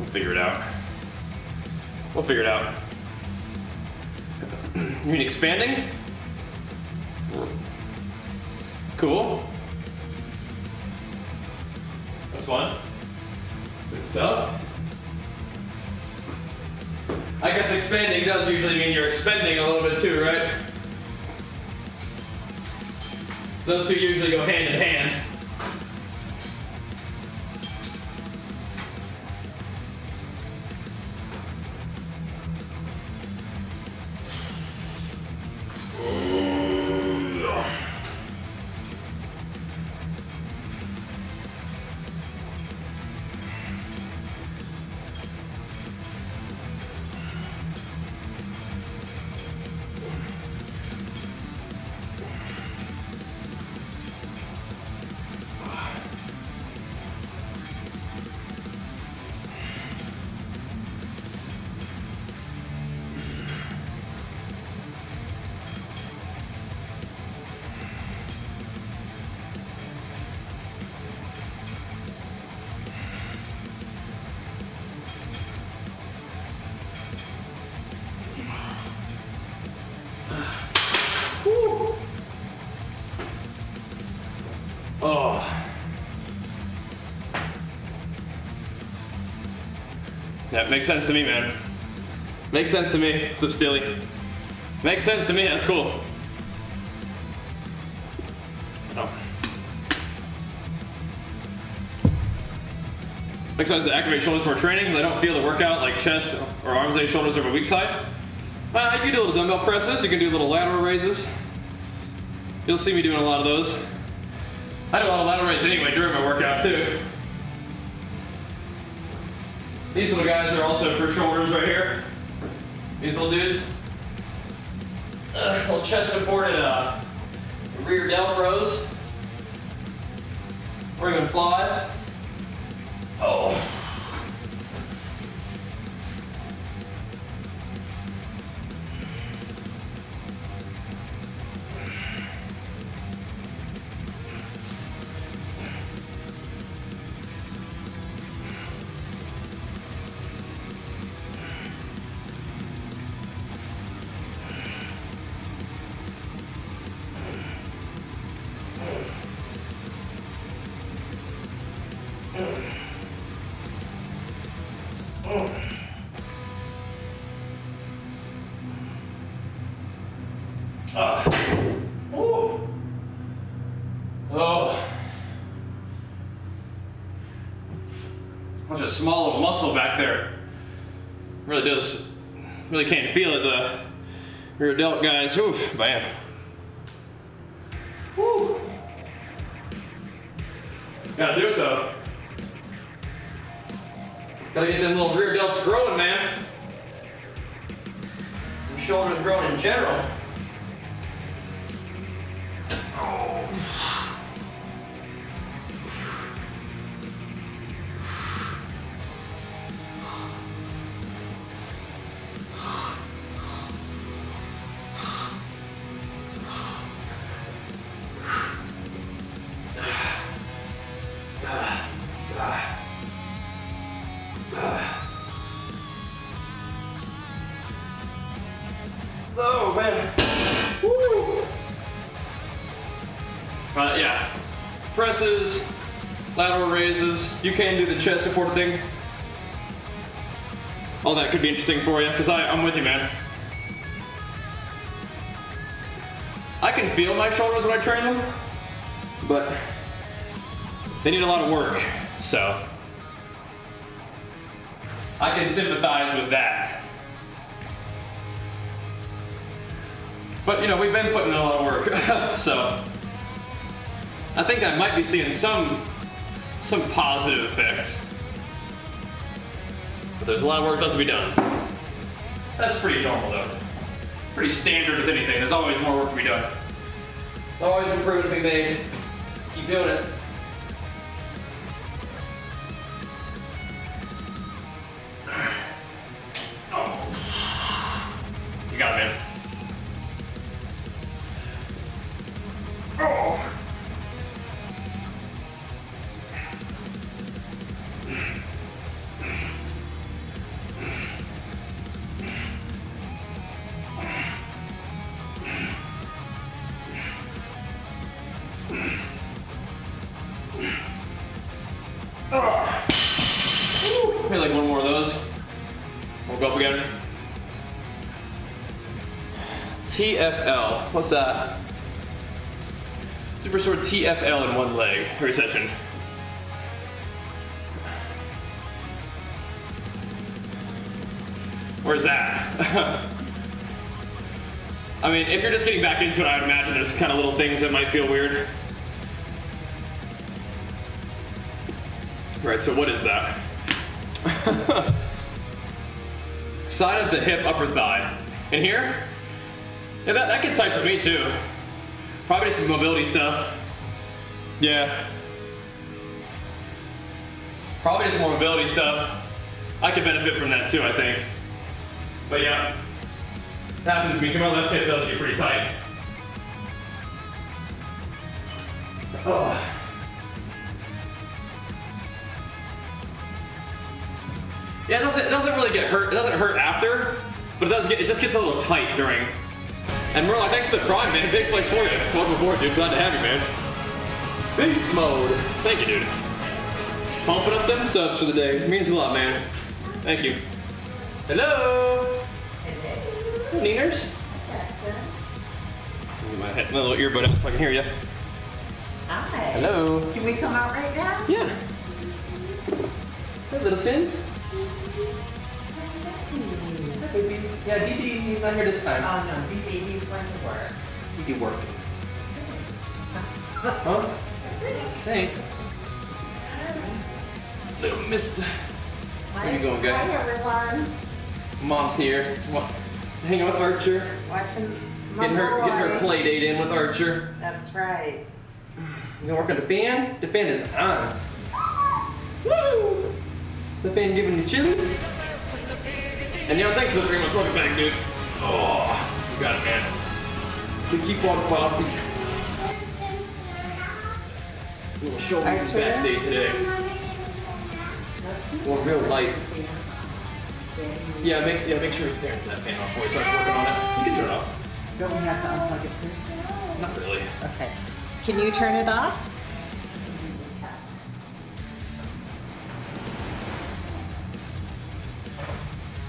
We'll figure it out. We'll figure it out. You mean expanding? Cool. That's fun. Good stuff. I guess expanding does usually mean you're expending a little bit too, right? Those two usually go hand in hand. Makes sense to me, man. Makes sense to me. What's up, Steely? Makes sense to me. That's cool. Oh. Makes sense to activate shoulders for training because I don't feel the workout like chest or arms and shoulders over weak side. Uh, you can do a little dumbbell presses. You can do little lateral raises. You'll see me doing a lot of those. I do a lot of lateral raises anyway during my workout too. These little guys are also for shoulders right here. These little dudes. Uh, little chest supported uh, rear delt rows. We're doing flies. Oh. Small little muscle back there. Really does, really can't feel it. The rear delt guys, oof, man. Woo. Gotta do it though. Gotta get them little rear delts growing, man. Them shoulders growing in general. You can do the chest support thing. All that could be interesting for you, because I'm with you, man. I can feel my shoulders when I train them, but they need a lot of work, so I can sympathize with that. But, you know, we've been putting in a lot of work, so I think I might be seeing some some positive effects. But there's a lot of work left to be done. That's pretty normal though. Pretty standard with anything. There's always more work to be done. There's always improvement to be made. Just keep doing it. Ugh. Maybe like one more of those. We'll go up again. T F L. What's that? Super Sword T F L in one leg. Every session. Where's that? I mean, if you're just getting back into it, I would imagine there's kind of little things that might feel weird. Right, so what is that? Side of the hip, upper thigh. In here? Yeah, that, that gets tight for me too. Probably just mobility stuff. Yeah. Probably just more mobility stuff. I could benefit from that too, I think. But yeah, that happens to me too. My left hip does get pretty tight. Oh. Yeah, it doesn't, it doesn't really get hurt. It doesn't hurt after, but it does get, it just gets a little tight during. And Murloc, thanks for the prime, man. Big flex for you. Welcome aboard, dude. Glad to have you, man. Beast mode. Thank you, dude. Pumping up them subs for the day. It means a lot, man. Thank you. Hello. Neeners? Yes, my head, my little earbud out so I can hear you. Hi. Hello. Can we come out right now? Yeah. Hey, little twins. Hi, baby. Yeah, D D, he's not here this time. Oh, no. D D, he's going to work. He'd be working. Huh? Thanks. Little mister. Where you going, guy? Hi, everyone. Mom's here. Hanging with Archer. Watching my getting her, getting her play date in with Archer. That's right. You gonna work on the fan? The fan is on. Woo! The fan giving you chilies. And yo, thanks for the three months. Welcome back, dude. Oh, you got it, man. We keep walking, Bob. Little shoulders is back day today. Well, real life. Yeah, make yeah, make sure he turns that fan off before he starts working on it. You can turn it off. Don't we have to unplug it first? Not really. Okay. Can you turn it off?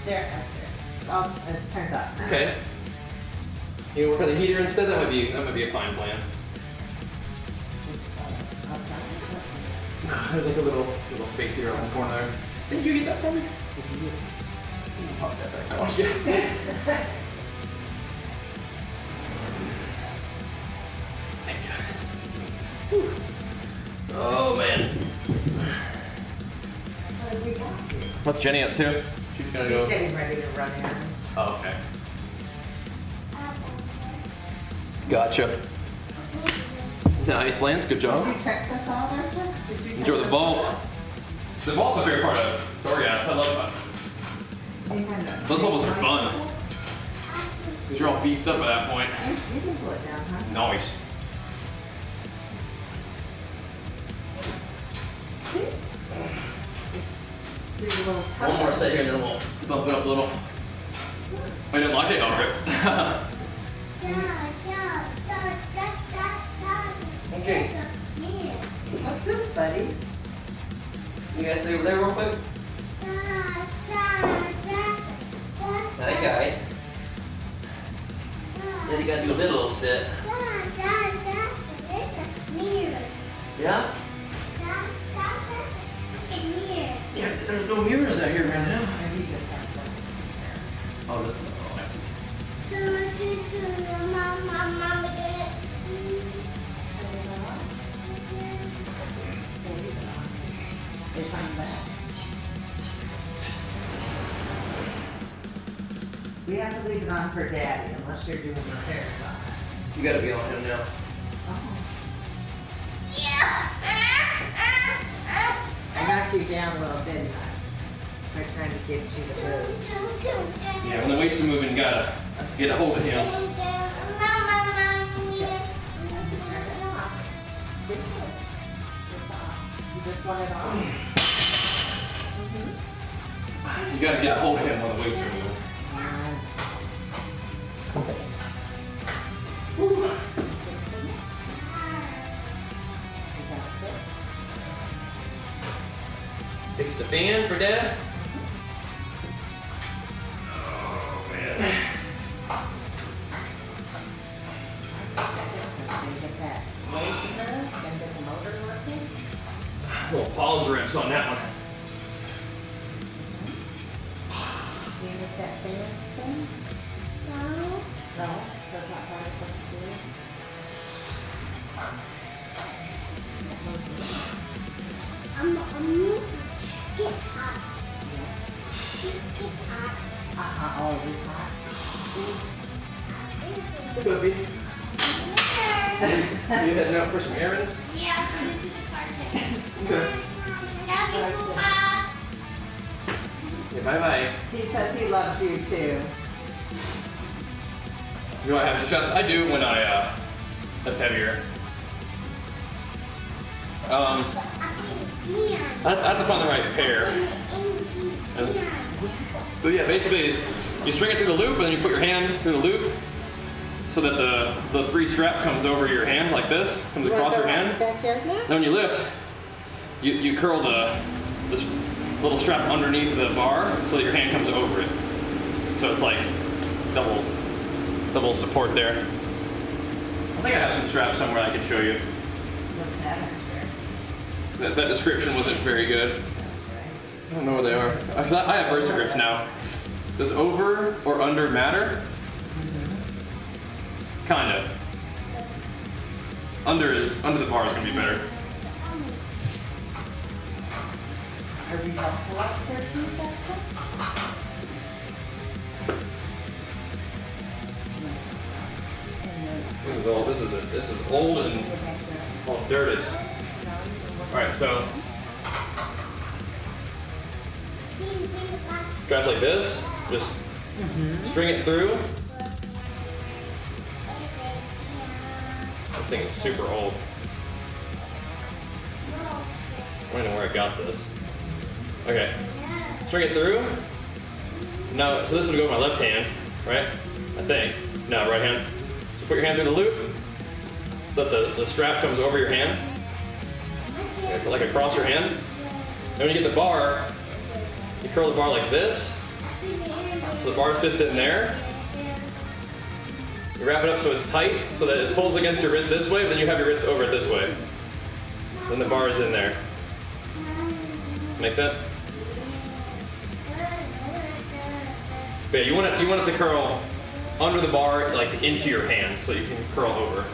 There. Oh, it's turned off. Okay. You work on the heater instead. That might be that might be a fine plan. There's like a little little space heater on the corner there. Didn't you get that from me? Pop that back on. Yeah. Thank God. Whew. Oh man. What's Jenny up to? She's gonna She's go. Getting ready to run errands. Oh, okay. Gotcha. Nice, Lance. Good job. Did you check this out, Arthur? Enjoy the vault. The vault's a favorite part of Torghast. I love that. Those levels are fun. Because you're all beefed up at that point. You can pull it down, huh? Nice. One more set here, then we'll bump it up a little. I didn't like it, I'll rip. Okay. What's this, buddy? You guys stay over there real quick? That guy. Then you gotta do a little upset. Yeah? Yeah, there's no mirrors out here right now. Oh, this is oh, I see. They find that. We have to leave it on for Daddy, unless you're doing repairs on it. You gotta be on him now. Oh. Yeah. I knocked you down a little, didn't I? By trying to get you to move. Yeah, when the weights are moving, you gotta get a hold of him. You just want it on? Mm-hmm. You gotta get a hold of him when the weights are moving. Fix the fan for death. Oh, man. Little balls rips on that one. I do when I, uh, that's heavier. Um, I have to find the right pair. So yeah, basically, you string it through the loop and then you put your hand through the loop so that the, the free strap comes over your hand like this, comes across your hand. Then when you lift, you, you curl the, the little strap underneath the bar so that your hand comes over it. So it's like double. Double support there. I think I have some straps somewhere I can show you. What's that under there? That, that description wasn't very good. That's right. I don't know where they are. Because I, I have VersaGrips now. Does over or under matter? Mm-hmm. Kind of. Under is under the bar is going to be better. Are we helpful out there too, Jackson? This is old. This is a, this is old and oh, there it is. All right, so guys like this, just mm-hmm. string it through. This thing is super old. I don't know where I got this. Okay, string it through. Now, so this would go with my left hand, right? I think. No, right hand. Put your hand through the loop so that the, the strap comes over your hand, like across your hand. And when you get the bar, you curl the bar like this. So the bar sits in there. You wrap it up so it's tight, so that it pulls against your wrist this way, but then you have your wrist over it this way. Then the bar is in there. Make sense? But yeah, you want it, you want it to curl under the bar, like into your hand, so you can curl over.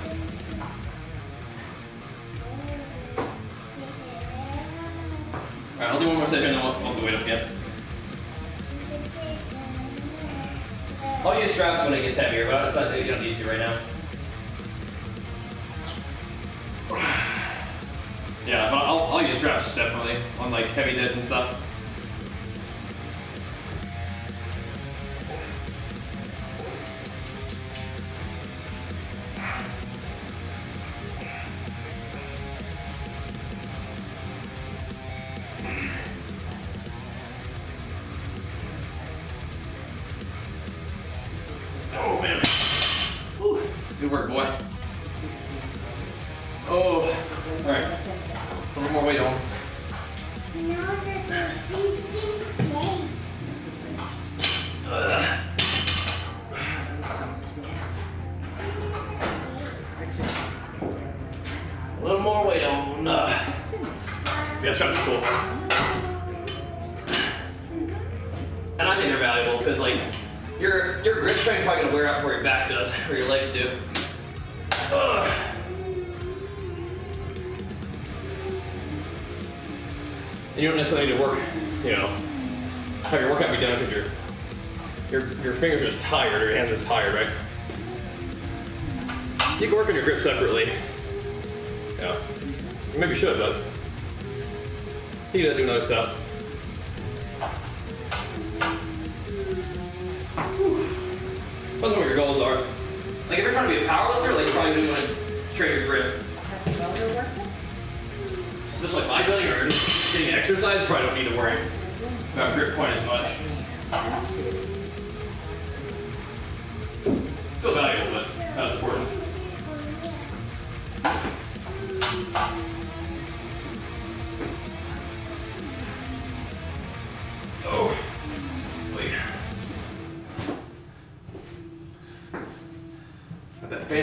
Alright, I'll do one more set here and then I'll, I'll do it up again. I'll use straps when it gets heavier, but it's not, you don't need to right now. Yeah, but I'll, I'll use straps definitely on like heavy deads and stuff.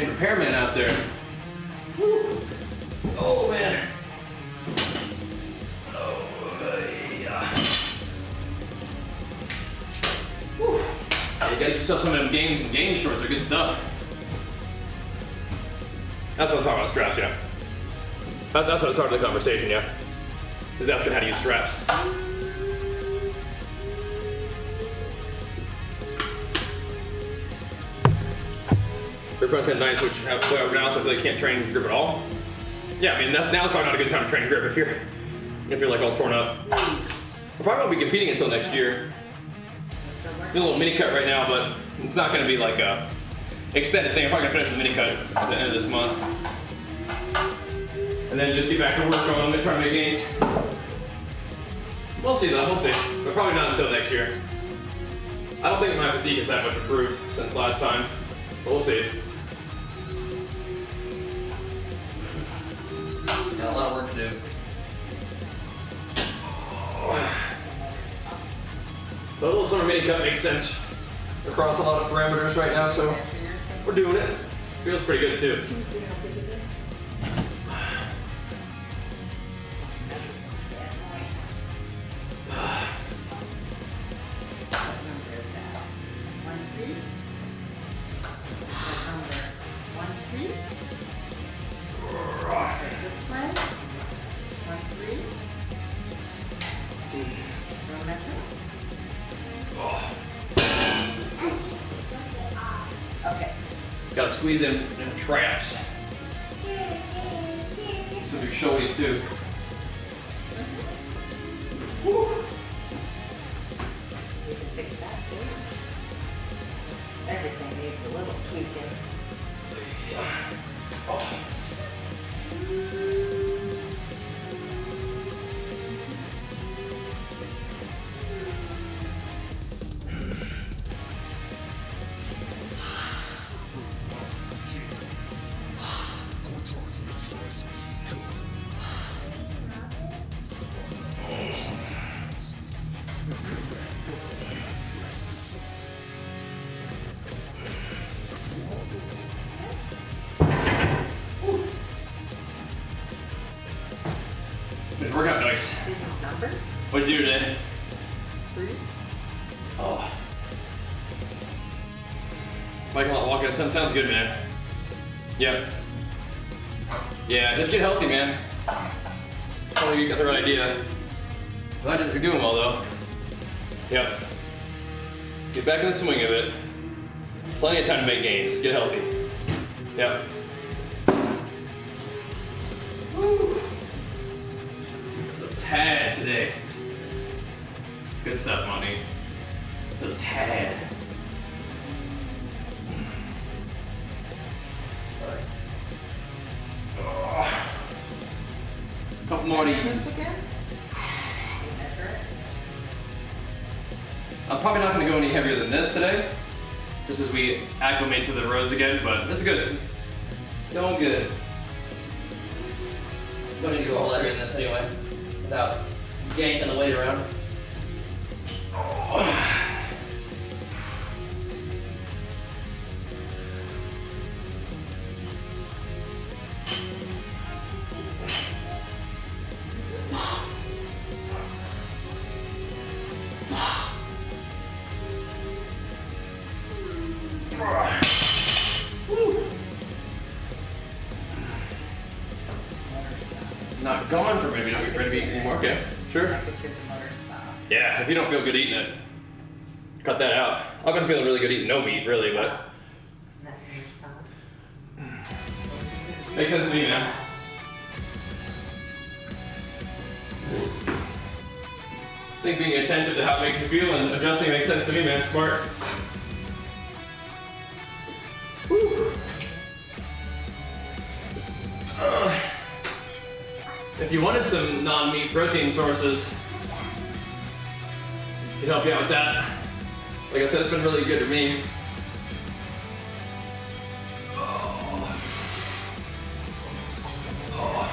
fan repairman out there. Woo. Oh man. Oh yeah. Woo. You gotta get yourself some of them games and game shorts. They're good stuff. That's what I'm talking about, straps, yeah. That, that's what started the conversation, yeah. Is asking how to use straps. They're both ten nights, which have play over now, so they can't train grip at all. Yeah, I mean that, now's probably not a good time to train grip if you're if you're like all torn up. We probably won't be competing until next year. Doing a little mini cut right now, but it's not going to be like a extended thing. I'm probably gonna finish the mini cut at the end of this month, and then just get back to work on trying to make gains. We'll see though. We'll see, but probably not until next year. I don't think my physique is that much improved since last time, but we'll see. Got a lot of work to do. But a little summer mini cut makes sense across a lot of parameters right now, so we're doing it. Feels pretty good too. Squeeze them in traps. Some big showies too. Woo. You can fix that too. Everything needs a little tweaking. Oh. What'd you do today? Three. Oh. Michael not walking at ten sounds good, man. Yep. Yeah, just get healthy, man. Probably you got the right idea. Glad you're doing well, though. Yep. Let's get back in the swing of it. Plenty of time to make gains. Just get healthy. Yep. Woo. Tad today. Good stuff, Monty. Little tad. Right. Oh. Couple more to ease. I'm probably not going to go any heavier than this today, just as we acclimate to the rows again, but that's good. Going good. Don't need to go all heavier than this anyway, without yanking the weight around. Oh. Not gone for maybe not get ready to eat anymore. Okay, sure. Yeah, if you don't feel good eating it, cut that out. I've been feeling really good eating no meat, really, but... Makes sense to me now. I think being attentive to how it makes you feel and adjusting makes sense to me, man. Smart. Woo. Uh, if you wanted some non-meat protein sources, can help you out with that. Like I said, it's been really good to me. Oh. Oh.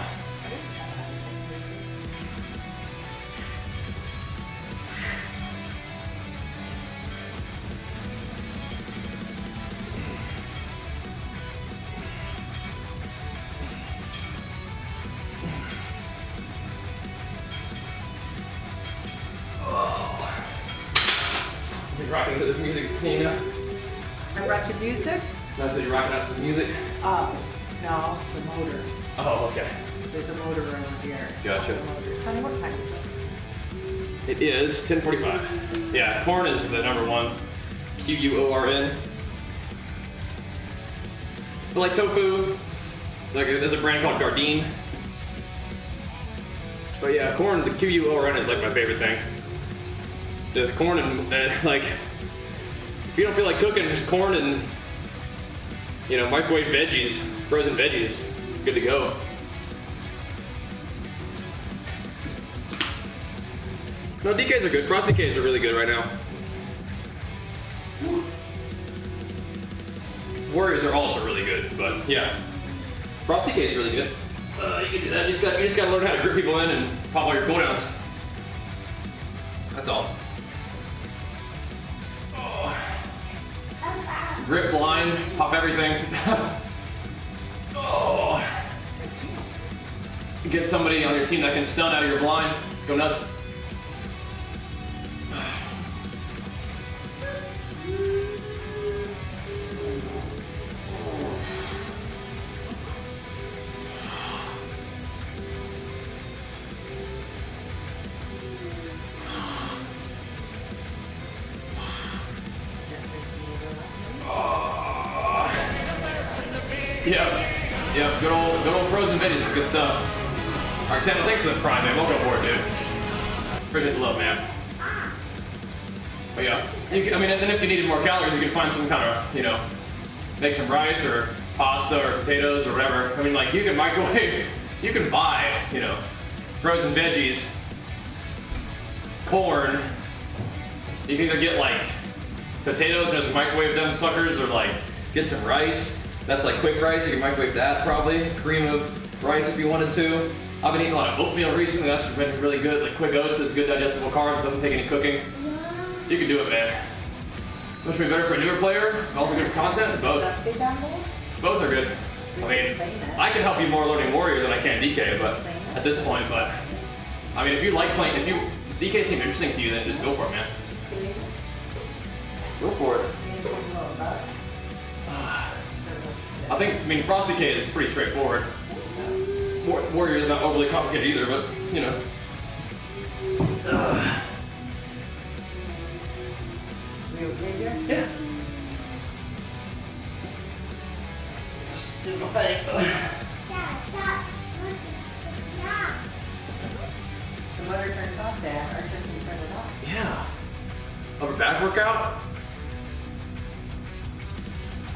rocking to this music, Nina? I rock to music? No, so you're rocking out to the music? Oh, no, the motor. Oh, okay. There's a motor around here. Gotcha. Honey, what time is it? It is ten forty-five. Yeah, Quorn is the number one. Q U O R N. But like tofu, like there's a brand called Gardein. But yeah, Quorn, the Q U O R N is like my favorite thing. There's Quorn and, and like, if you don't feel like cooking, there's Quorn and, you know, microwave veggies, frozen veggies, good to go. No, D Ks are good, frosty Ks are really good right now. Warriors are also really good, but yeah. Frosty K is really good. Uh, you can do that. You just, gotta, you just gotta learn how to grip people in and pop all your cooldowns. That's all. Oh. Grip, blind, pop everything. Oh. Get somebody on your team that can stun out of your blind. Let's go nuts. Make some rice or pasta or potatoes or whatever. I mean, like, you can microwave, you can buy, you know, frozen veggies, corn. You can either get like potatoes and just microwave them suckers, or like get some rice. That's like quick rice, you can microwave that probably. Cream of rice if you wanted to. I've been eating a lot of oatmeal recently, that's been really good. Like quick oats is good digestible carbs, doesn't take any cooking. You can do it, man. Which would be better for a newer player, but also good for content? Both. Both are good. I mean, I can help you more learning Warrior than I can D K, but at this point, but I mean, if you like playing, if you if D K seems interesting to you, then just go for it, man. Go for it. I think, I mean, Frosty K is pretty straightforward. Warrior is not overly complicated either, but you know. Uh, Yeah. Just do my thing. The motor turns off that, our turn can turn it off. Yeah. Upper back workout?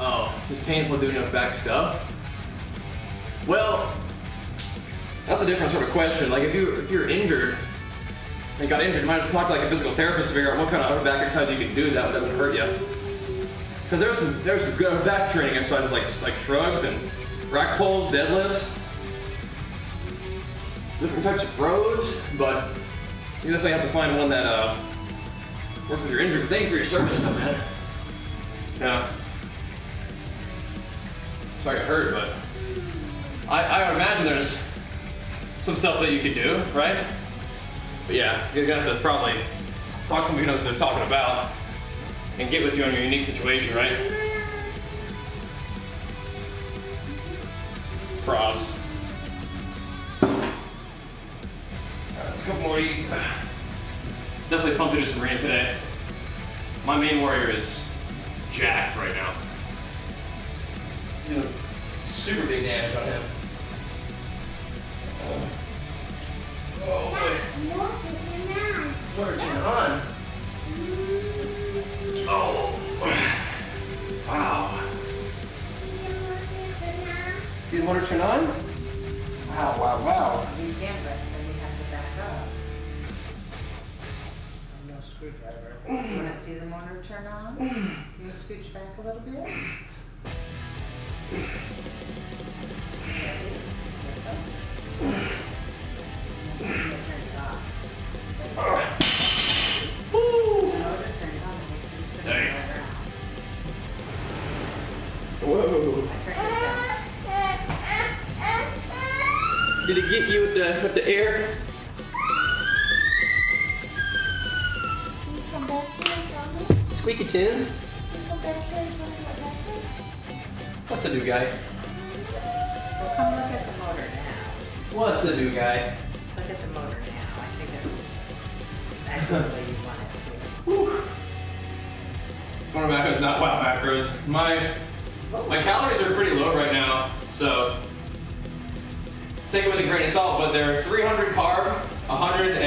Oh, it's painful doing up back stuff. Well, that's a different sort of question. Like if you if you're injured and got injured, you might have to talk to like a physical therapist to figure out what kind of upper back exercise you can do that doesn't hurt you. Because there's some there's some good upper back training exercises like like shrugs and rack pulls, deadlifts, different types of rows. But you definitely have to find one that uh, works with your injury. But thank you for your service, though, man. Yeah. So I got hurt, but I I would imagine there's some stuff that you could do, right? But yeah, you're gonna have to probably talk to somebody who knows what they're talking about and get with you on your unique situation, right? Probs. Alright, let's go more easy. Definitely pumped into some rain today. My main warrior is jacked right now. Doing super big damage on him. Oh. Oh, wait. Turn it on. Oh. Wow. Do you want to turn on? Wow, wow, wow. You can't, but then you have to back up. No screwdriver. You want to see the motor turn on? You scooch back a little bit? Ready? Uh, woo. Dang. Whoa. Did it get you with the with the air? It's squeaky tins. What's the new guy? Well, come look at the motor now. What's the new guy? Look at the motor now. I think it's actually the way you want it to. Whew. Motor macros, not WoW macros. My, my calories are pretty low right now, so take it with a grain of salt, but they're three hundred carb, one hundred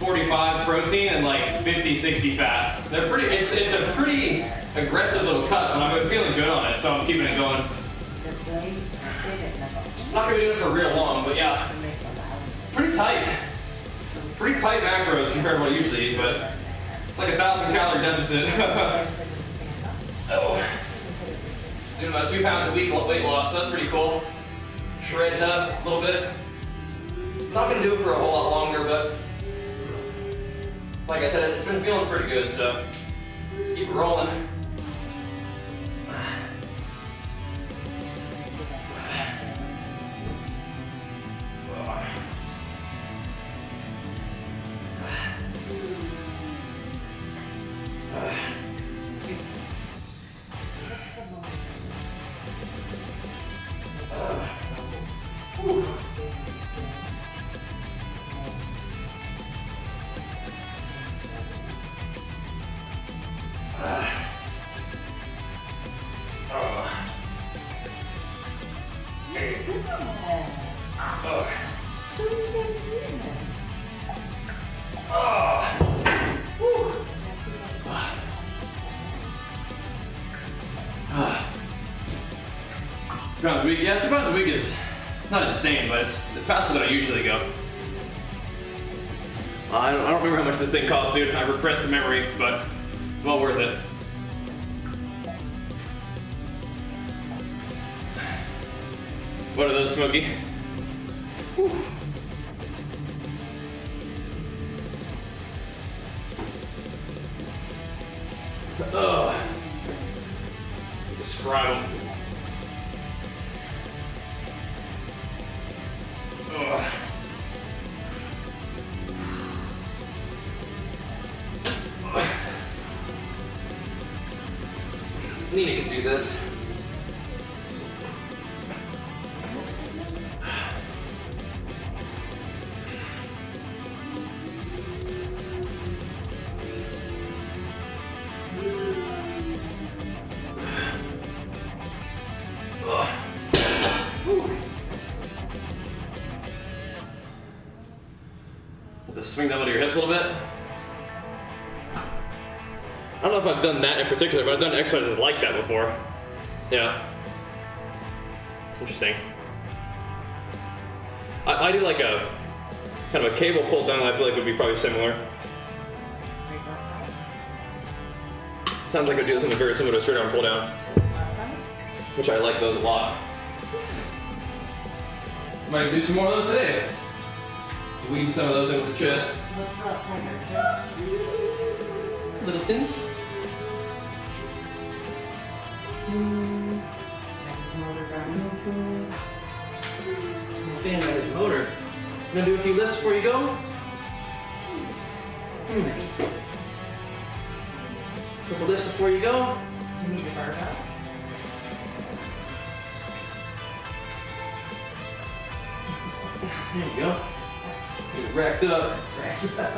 forty-five protein, and like fifty, sixty fat. They're pretty, it's, it's a pretty aggressive little cut, but I've been feeling good on it, so I'm keeping it going. I'm not gonna do it for real long, but yeah, pretty tight. Pretty tight macros compared to what I usually eat, but it's like a thousand calorie deficit. Oh. Doing about two pounds a week weight loss, so that's pretty cool. Shredding up a little bit. I'm not gonna do it for a whole lot longer, but like I said, it's been feeling pretty good, so let's keep it rolling. Yeah, two pounds a week is not insane, but it's faster than I usually go. Uh, I, don't, I don't remember how much this thing costs, dude. I repressed the memory, but it's well worth it. What are those, Smokey? Whew. Ugh. Describe them. Nina can do this. Swing them under your hips a little bit. I don't know if I've done that in particular, but I've done exercises like that before. Yeah. Interesting. I, I do like a kind of a cable pull down that I feel like would be probably similar. It sounds like I do something very similar to a straight arm pull down, which I like those a lot. Might do some more of those today. Weave some of those in with the chest. Little tins. I'm a fan of his motor. I'm gonna do a few lifts before you go. A couple lifts before you go. You need your barbells. There you go. Get racked up. Racked up.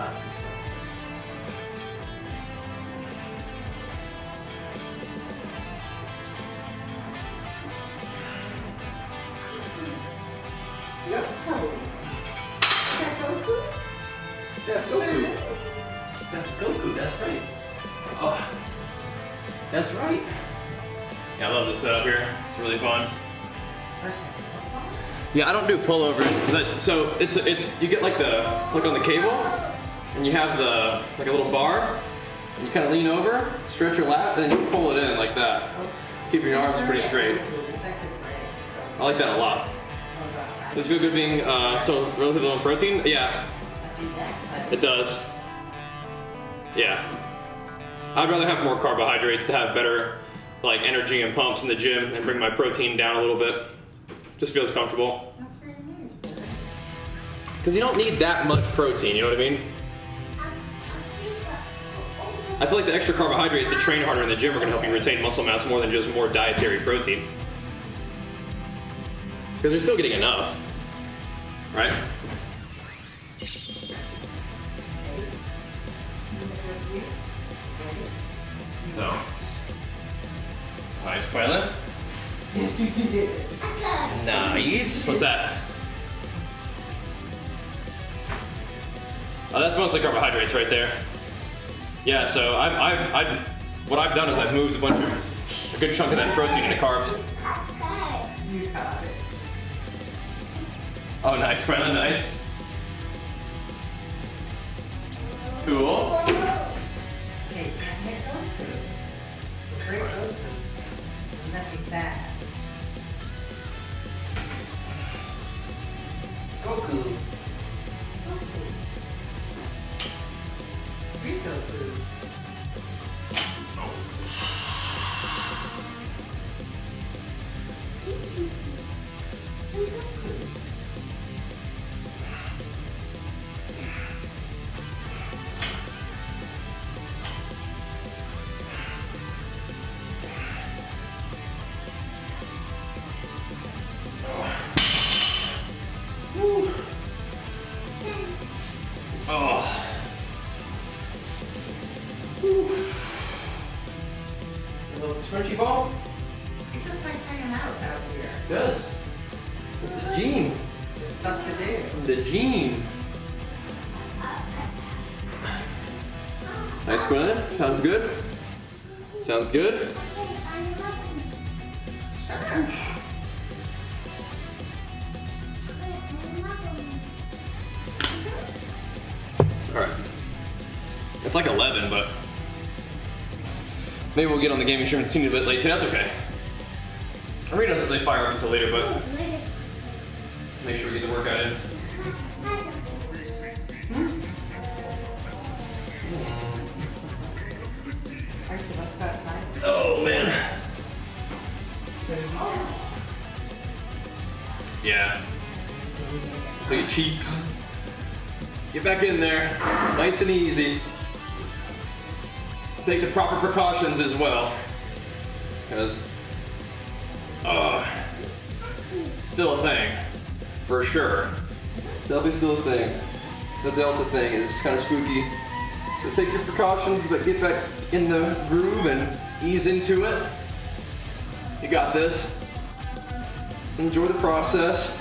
Yep. That's Goku. That's Goku. That's right. Oh, that's right. Yeah, I love this setup here. It's really fun. Yeah, I don't do pullovers, but so it's, it's you get like the, like on the cable, and you have the, like a little bar, and you kind of lean over, stretch your lap, and then you pull it in like that. Keeping your arms pretty straight. I like that a lot. Does it feel good being uh, so relatively low protein? Yeah, it does. Yeah. I'd rather have more carbohydrates to have better like energy and pumps in the gym and bring my protein down a little bit. Just feels comfortable. That's very nice, brother. Because you don't need that much protein, you know what I mean? I feel like the extra carbohydrates that train harder in the gym are going to help you retain muscle mass more than just more dietary protein. Because they're still getting enough, right? So, nice, Quaylen. Yes, you did it. Nice. What's that? Oh, that's mostly carbohydrates right there. Yeah, so I've, I've, I've, what I've done is I've moved a bunch of, a good chunk of that protein into carbs. Oh, nice, Quaylen, nice. Cool. Great focus. Let me sad. Goku. Goku. Three Gokus. Three Gokus. Sounds good. All right. It's like eleven, but maybe we'll get on the gaming stream and continue a bit late today. That's okay. Marie doesn't really fire up until later, but make sure we get the workout in. Oh man. Yeah. Look at your cheeks. Get back in there. Nice and easy. Take the proper precautions as well. Because, uh, still a thing. For sure. Definitely still a thing. The Delta thing is kind of spooky. So take your precautions, but get back in the groove and ease into it. You got this. Enjoy the process.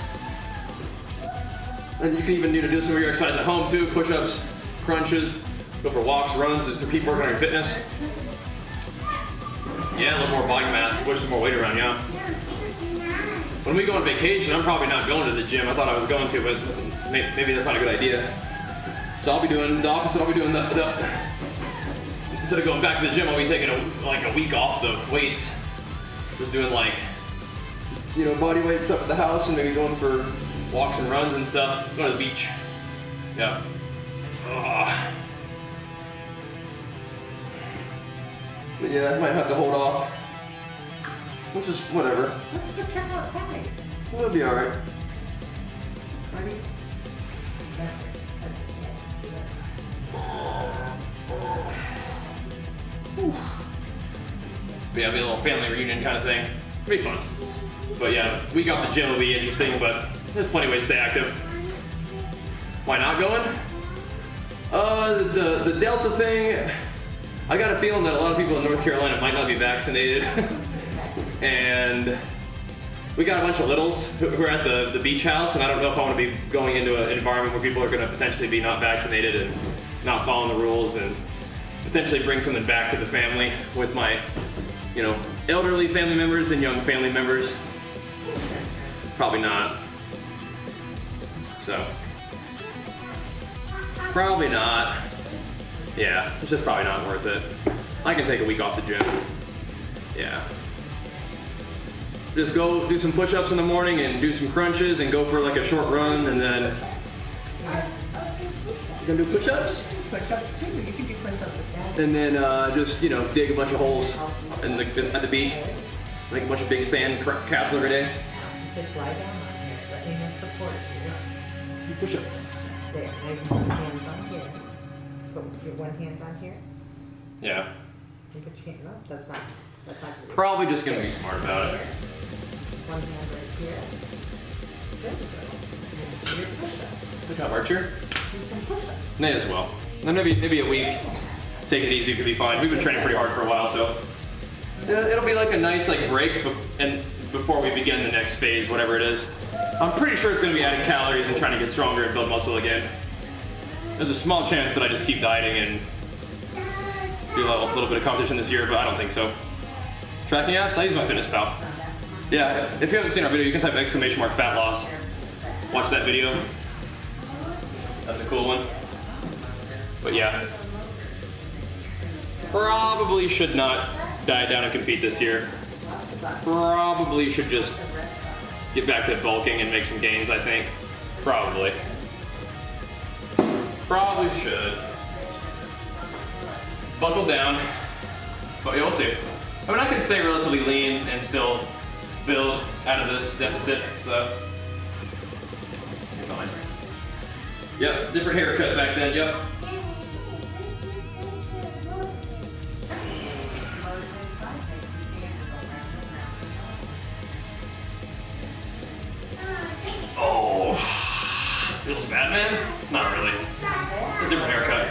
And you can even do to do some of your exercise at home too. Push-ups, crunches, go for walks, runs, just to keep working on your fitness. Yeah, a little more body mass, push some more weight around, yeah. When we go on vacation, I'm probably not going to the gym. I thought I was going to, but listen, maybe that's not a good idea. So I'll be doing the opposite. I'll be doing the, the instead of going back to the gym, I'll be taking a, like a week off the weights. Just doing like, you know, body weight stuff at the house, and maybe going for walks and runs and stuff. Going to the beach. Yeah. Ugh. But yeah, I might have to hold off. Which is whatever. Let's go check outside. We'll be all right. Ready? But yeah, it'll be a little family reunion kind of thing. It'll be fun. But yeah, week off the gym will be interesting, but there's plenty of ways to stay active. Why not going? Uh, the, the Delta thing, I got a feeling that a lot of people in North Carolina might not be vaccinated. And we got a bunch of littles who are at the, the beach house, and I don't know if I want to be going into an environment where people are going to potentially be not vaccinated and not following the rules and potentially bring something back to the family with my, you know, elderly family members and young family members. Probably not. So, probably not. Yeah, it's just probably not worth it. I can take a week off the gym. Yeah. Just go do some push-ups in the morning and do some crunches and go for like a short run and then... You gonna do push-ups? Push-ups too, you can do push-ups with that. And then uh, just, you know, dig a bunch of holes in the, at the beach. Make a bunch of big sand castle every day. Just lie down on here, let me have support if you want. Do push-ups. There, now you put your hands on here. Put your one hand on here. Yeah. You put your hand up. That's not. That's not. Good. Probably just gonna be smart about it. One hand right here. There we go. And do your push-ups. Good job, Archer. Do some push-ups. May as well. Then maybe maybe a week. Take it easy. It could be fine. We've been training pretty hard for a while, so it'll be like a nice like break be and before we begin the next phase, whatever it is. I'm pretty sure it's gonna be adding calories and trying to get stronger and build muscle again. There's a small chance that I just keep dieting and do a little, little bit of competition this year, but I don't think so. Tracking apps? I use my Fitness Pal. Yeah, if you haven't seen our video, you can type exclamation mark fat loss. Watch that video. That's a cool one. But yeah. Probably should not diet down and compete this year. Probably should just get back to bulking and make some gains, I think. Probably. Probably should. Buckle down. But you'll see. I mean, I can stay relatively lean and still build out of this deficit, so. You're fine. Yep, different haircut back then, yep. Oh, feels bad, man? Not really. A different haircut.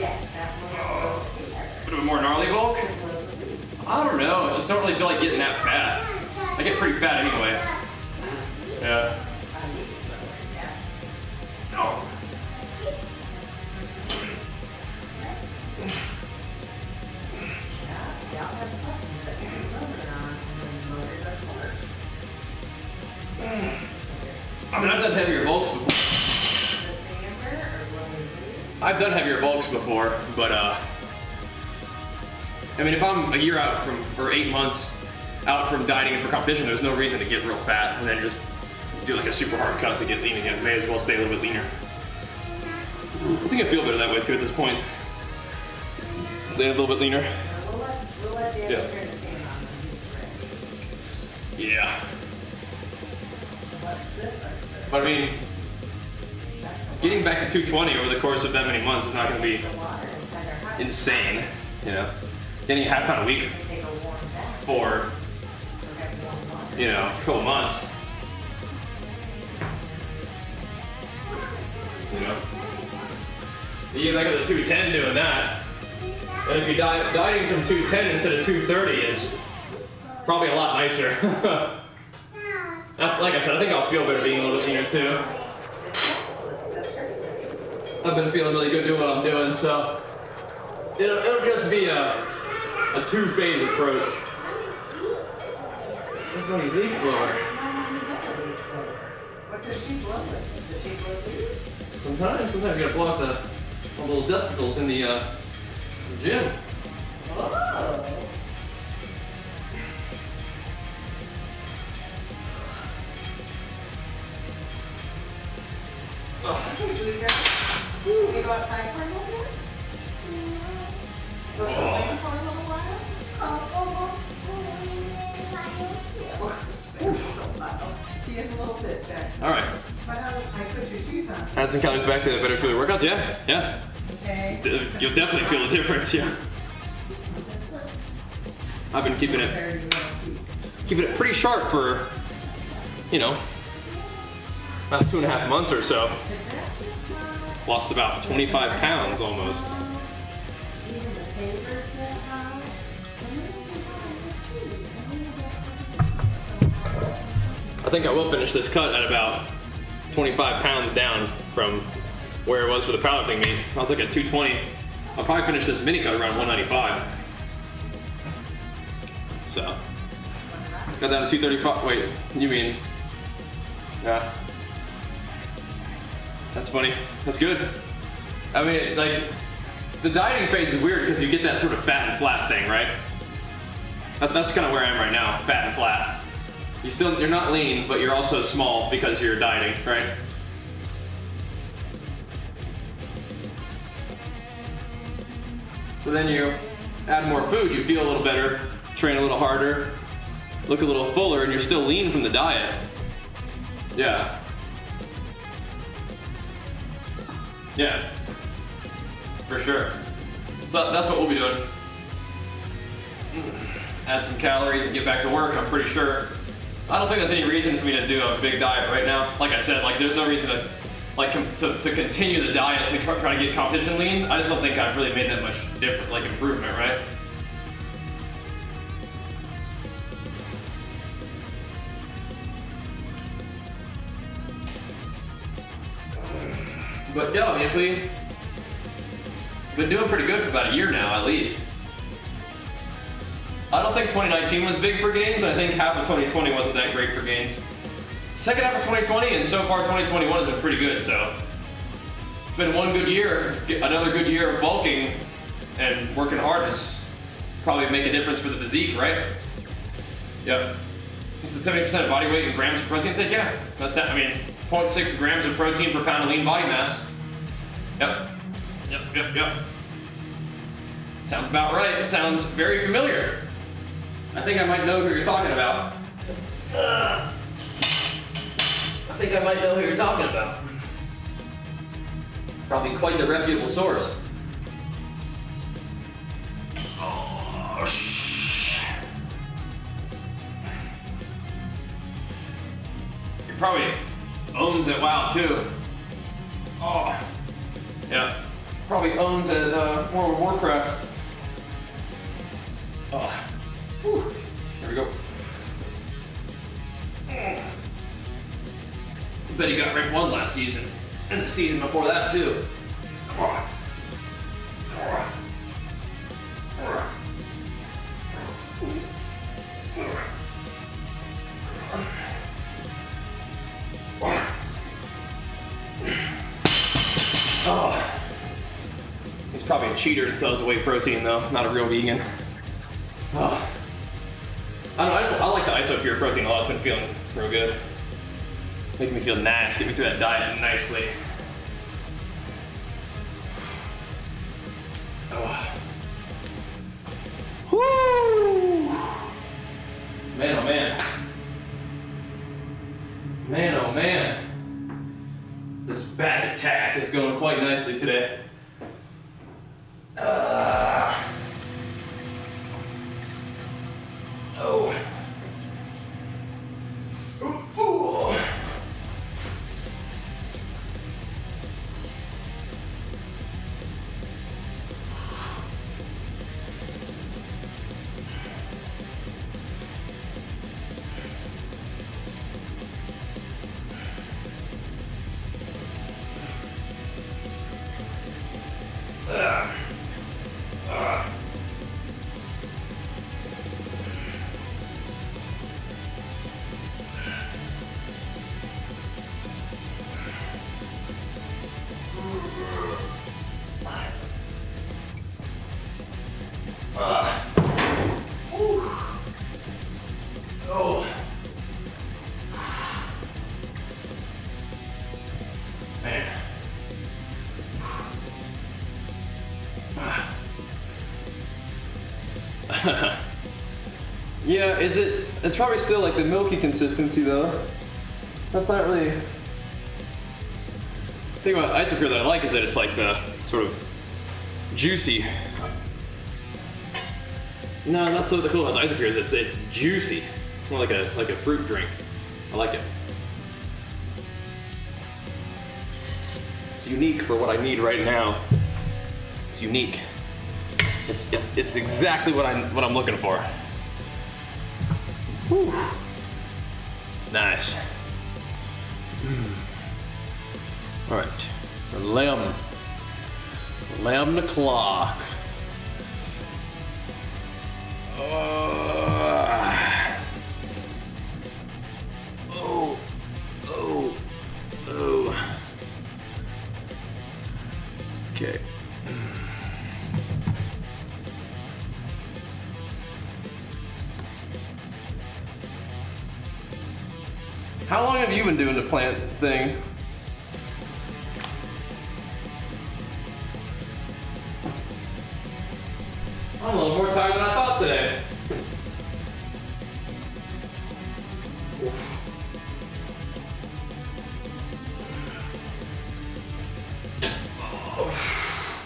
Uh, a bit of a more gnarly bulk? I don't know, I just don't really feel like getting that fat. I get pretty fat anyway. Yeah. Oh. I mean, I've done heavier bulks before. I've done heavier bulks before, but uh, I mean, if I'm a year out from, or eight months out from dieting and for competition, there's no reason to get real fat and then just do like a super hard cut to get lean again. May as well stay a little bit leaner. I think I feel better that way too at this point. Stay a little bit leaner. Yeah. Yeah. But I mean, getting back to two twenty over the course of that many months is not going to be insane, you know. Getting a half pound a week for, you know, a couple months, you know. You get back up to two ten doing that, and if you diet, dieting from two ten instead of two thirty is probably a lot nicer. Like I said, I think I'll feel better being a little leaner too. I've been feeling really good doing what I'm doing, so it'll, it'll just be a, a two-phase approach. This one is leaf blower. What does she blow with? Does she blow leaves? Sometimes, sometimes you gotta blow out the, the little testicles in the, uh, the gym. Oh. Oh. Okay, do we go? Can we go outside for a little bit? Go swim for a little while? Oh. See you in a little bit there. Alright. I put your shoes on. Add some calories back to the better food workouts? Yeah, yeah. Okay. You'll definitely feel the difference, yeah. I've been keeping it, keeping it pretty sharp for, you know, about two and a half months or so. Lost about twenty-five pounds almost. I think I will finish this cut at about twenty-five pounds down from where it was for the powerlifting meet. I was like at two twenty. I'll probably finish this mini cut around one ninety-five. So, got down to two thirty-five. Wait, you mean, yeah. That's funny. That's good. I mean, like, the dieting phase is weird because you get that sort of fat and flat thing, right? That, that's kind of where I am right now, fat and flat. You still, you're not lean, but you're also small because you're dieting, right? So then you add more food, you feel a little better, train a little harder, look a little fuller, and you're still lean from the diet. Yeah. Yeah. for sure. So that's what we'll be doing. Add some calories and get back to work, I'm pretty sure. I don't think there's any reason for me to do a big diet right now. Like I said, like there's no reason to like to, to continue the diet to try to get competition lean. I just don't think I've really made that much different, like improvement, right? But yeah, I mean, if we, been doing pretty good for about a year now, at least. I don't think twenty nineteen was big for gains. I think half of twenty twenty wasn't that great for gains. Second half of twenty twenty and so far twenty twenty-one has been pretty good, so. It's been one good year. Another good year of bulking and working hard is probably make a difference for the physique, right? Yep. Is it seventy percent of body weight in grams per protein intake? Yeah, that's that. I mean, zero point six grams of protein per pound of lean body mass. Yep. Yep, yep, yep. Sounds about right. It sounds very familiar. I think I might know who you're talking about. Uh, I think I might know who you're talking about. Probably quite the reputable source. Oh, shh. You're probably owns it WoW too. Oh, yeah. Probably owns it uh, World of Warcraft. Oh, whew. Here we go. Mm. Bet he got rank one last season, and the season before that too. Oh. Oh. Oh. Oh. Oh. He's probably a cheater and sells away protein though, not a real vegan. Oh. I don't know, I, just, I like the Isopure protein a lot, it's been feeling real good. Making me feel nice, get me through that diet nicely. Oh. Woo! Man, oh man. Man, oh man. This back attack is going quite nicely today. Uh, oh. Ooh. Uh, uh. Uh. Oh. Man. Yeah, is it? It's probably still like the milky consistency though. That's not really. The thing about Isopure that I like is that it's like the sort of juicy. No, that's not the cool about the Isopure is it's it's juicy. It's more like a like a fruit drink. I like it. It's unique for what I need right now. It's unique. It's it's it's exactly what I'm what I'm looking for. Whew. It's nice. Mm. All right, eleven, eleven o'clock. Uh, oh, oh, oh. Okay. How long have you been doing the plant thing? I'm a little more tired than I thought today. Oof. Oh.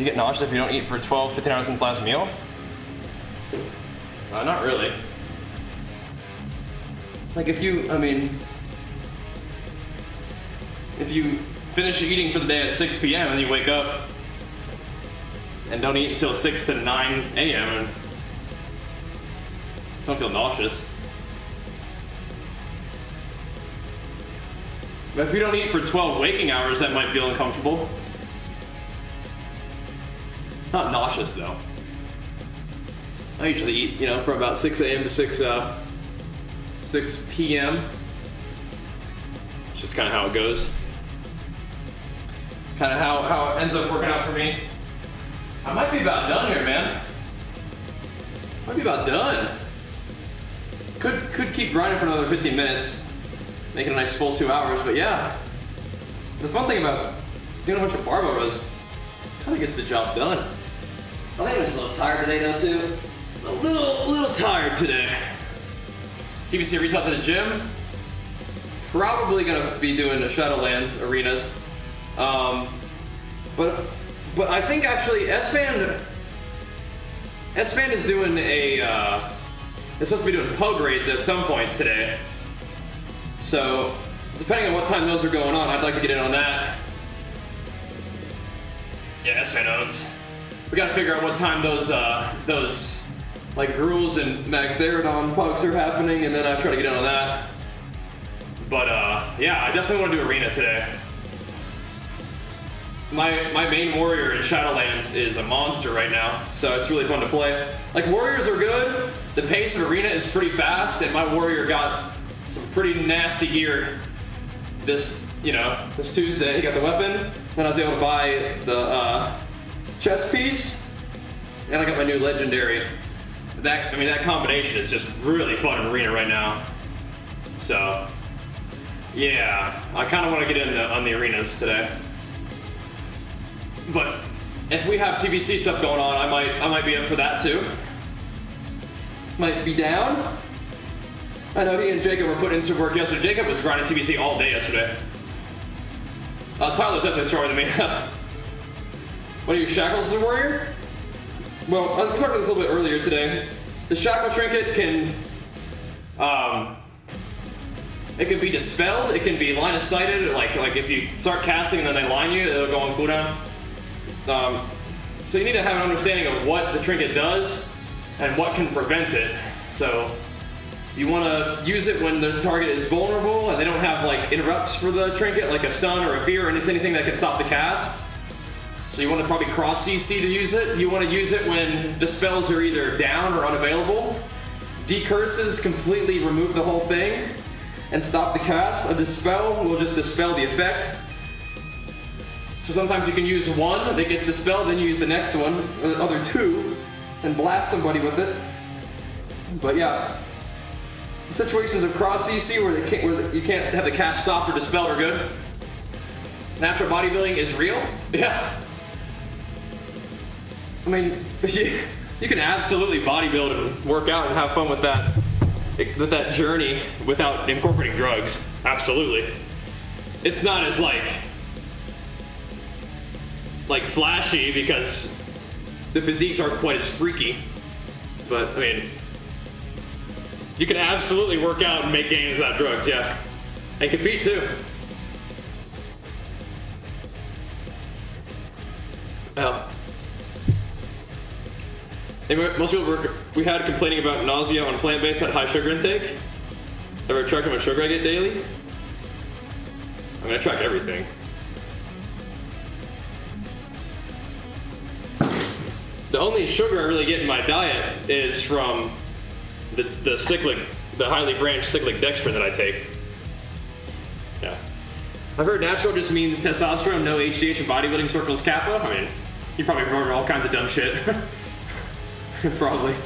Do you get nauseous if you don't eat for twelve, fifteen hours since last meal? Uh, not really. Like if you, I mean, if you finish eating for the day at six p m and you wake up and don't eat until six to nine a m and don't feel nauseous. But if you don't eat for twelve waking hours, that might feel uncomfortable. Not nauseous though. I usually eat, you know, from about six a m to six p m It's just kind of how it goes. Kind of how, how it ends up working out for me. I might be about done here, man. Might be about done. Could, could keep grinding for another fifteen minutes. Making a nice full two hours, but yeah. The fun thing about doing a bunch of barbell is kind of gets the job done. I think I'm just a little tired today though too. A little, little tired today. T B C retail to the gym. Probably gonna be doing the Shadowlands arenas. Um, but but I think actually S-Van S-Van is doing a uh, it's supposed to be doing pug raids at some point today. So, depending on what time those are going on, I'd like to get in on that. Yeah, S-Fan owns. We gotta figure out what time those, uh, those, like, Gruels and Magtheridon pugs are happening, and then I try to get in on that. But, uh, yeah, I definitely want to do arena today. My, my main warrior in Shadowlands is a monster right now, so it's really fun to play. Like, warriors are good. The pace of arena is pretty fast, and my warrior got some pretty nasty gear this, you know, this Tuesday. He got the weapon, then I was able to buy the uh, chest piece, and I got my new legendary. That, I mean, that combination is just really fun in arena right now. So, yeah, I kind of want to get in on the arenas today. But if we have T B C stuff going on, I might, I might be up for that too. Might be down. I know he and Jacob were putting in some work yesterday. Jacob was grinding T B C all day yesterday. Uh, Tyler's definitely stronger than me. What are your shackles as a warrior? Well, I was talking about this a little bit earlier today. The shackle trinket can, um, it can be dispelled. It can be line of sighted. Like like if you start casting and then they line you, it'll go on cooldown. Um, so you need to have an understanding of what the trinket does and what can prevent it. So. You want to use it when the target is vulnerable and they don't have like interrupts for the trinket, like a stun or a fear or anything that can stop the cast. So you want to probably cross C C to use it. You want to use it when dispels are either down or unavailable. Decurses completely remove the whole thing and stop the cast. A dispel will just dispel the effect. So sometimes you can use one that gets dispelled, then you use the next one, or the other two, and blast somebody with it. But yeah. Situations of cross C C where, they can't, where the, you can't have the cast stopped or dispelled are good. Natural bodybuilding is real. Yeah. I mean, you, you can absolutely bodybuild and work out and have fun with that, with that journey without incorporating drugs. Absolutely. It's not as like, like flashy because the physiques aren't quite as freaky. But I mean. You can absolutely work out and make gains without drugs, yeah. And compete too. Oh. Anyway, most people were, we had complaining about nausea on plant-based at high sugar intake. Ever track how much sugar I get daily? I mean, I track everything. The only sugar I really get in my diet is from The, the cyclic, the highly branched cyclic dextrin that I take. Yeah. I've heard natural just means testosterone, no H D H, and bodybuilding circles kappa. I mean, you probably heard all kinds of dumb shit. Probably.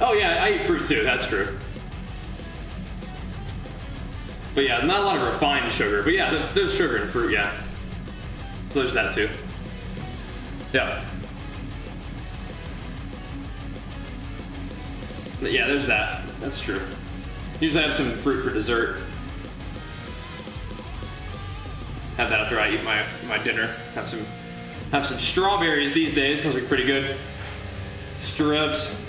Oh yeah, I eat fruit too, that's true. But yeah, not a lot of refined sugar, but yeah, there's, there's sugar in fruit, yeah. So there's that too. Yeah. Yeah, there's that. That's true. Usually I have some fruit for dessert. have that after I eat my, my dinner. Have some have some strawberries these days. Those are pretty good. Strubs.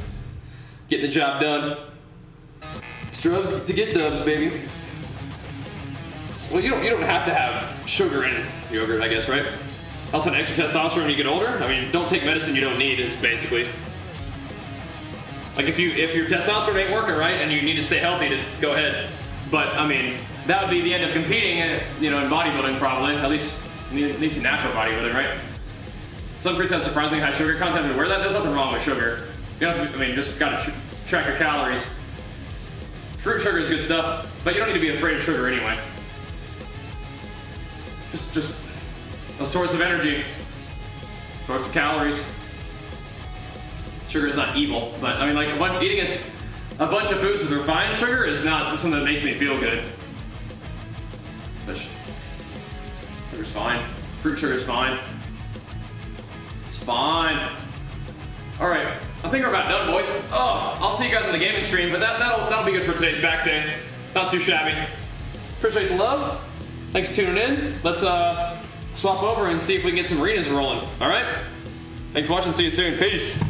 Getting the job done. Strubs to get dubs, baby. Well, you don't, you don't have to have sugar in yogurt, I guess, right? Also an extra testosterone when you get older. I mean, don't take medicine you don't need is basically. Like if you if your testosterone ain't working right and you need to stay healthy, to go ahead. But I mean, that would be the end of competing, you know, in bodybuilding probably. At least at least in natural bodybuilding, right? Some fruits have surprisingly high sugar content and where that there's nothing wrong with sugar. You have to, I mean, you just gotta tr track your calories. Fruit sugar is good stuff, but you don't need to be afraid of sugar anyway. Just just a source of energy, source of calories. Sugar is not evil, but I mean, like, a bunch, eating a, a bunch of foods with refined sugar is not something that makes me feel good. But sugar's fine. Fruit sugar's fine. It's fine. All right, I think we're about done, boys. Oh, I'll see you guys on the gaming stream, but that, that'll, that'll be good for today's back day. Not too shabby. Appreciate the love. Thanks for tuning in. Let's uh, swap over and see if we can get some arenas rolling. All right? Thanks for watching. See you soon. Peace.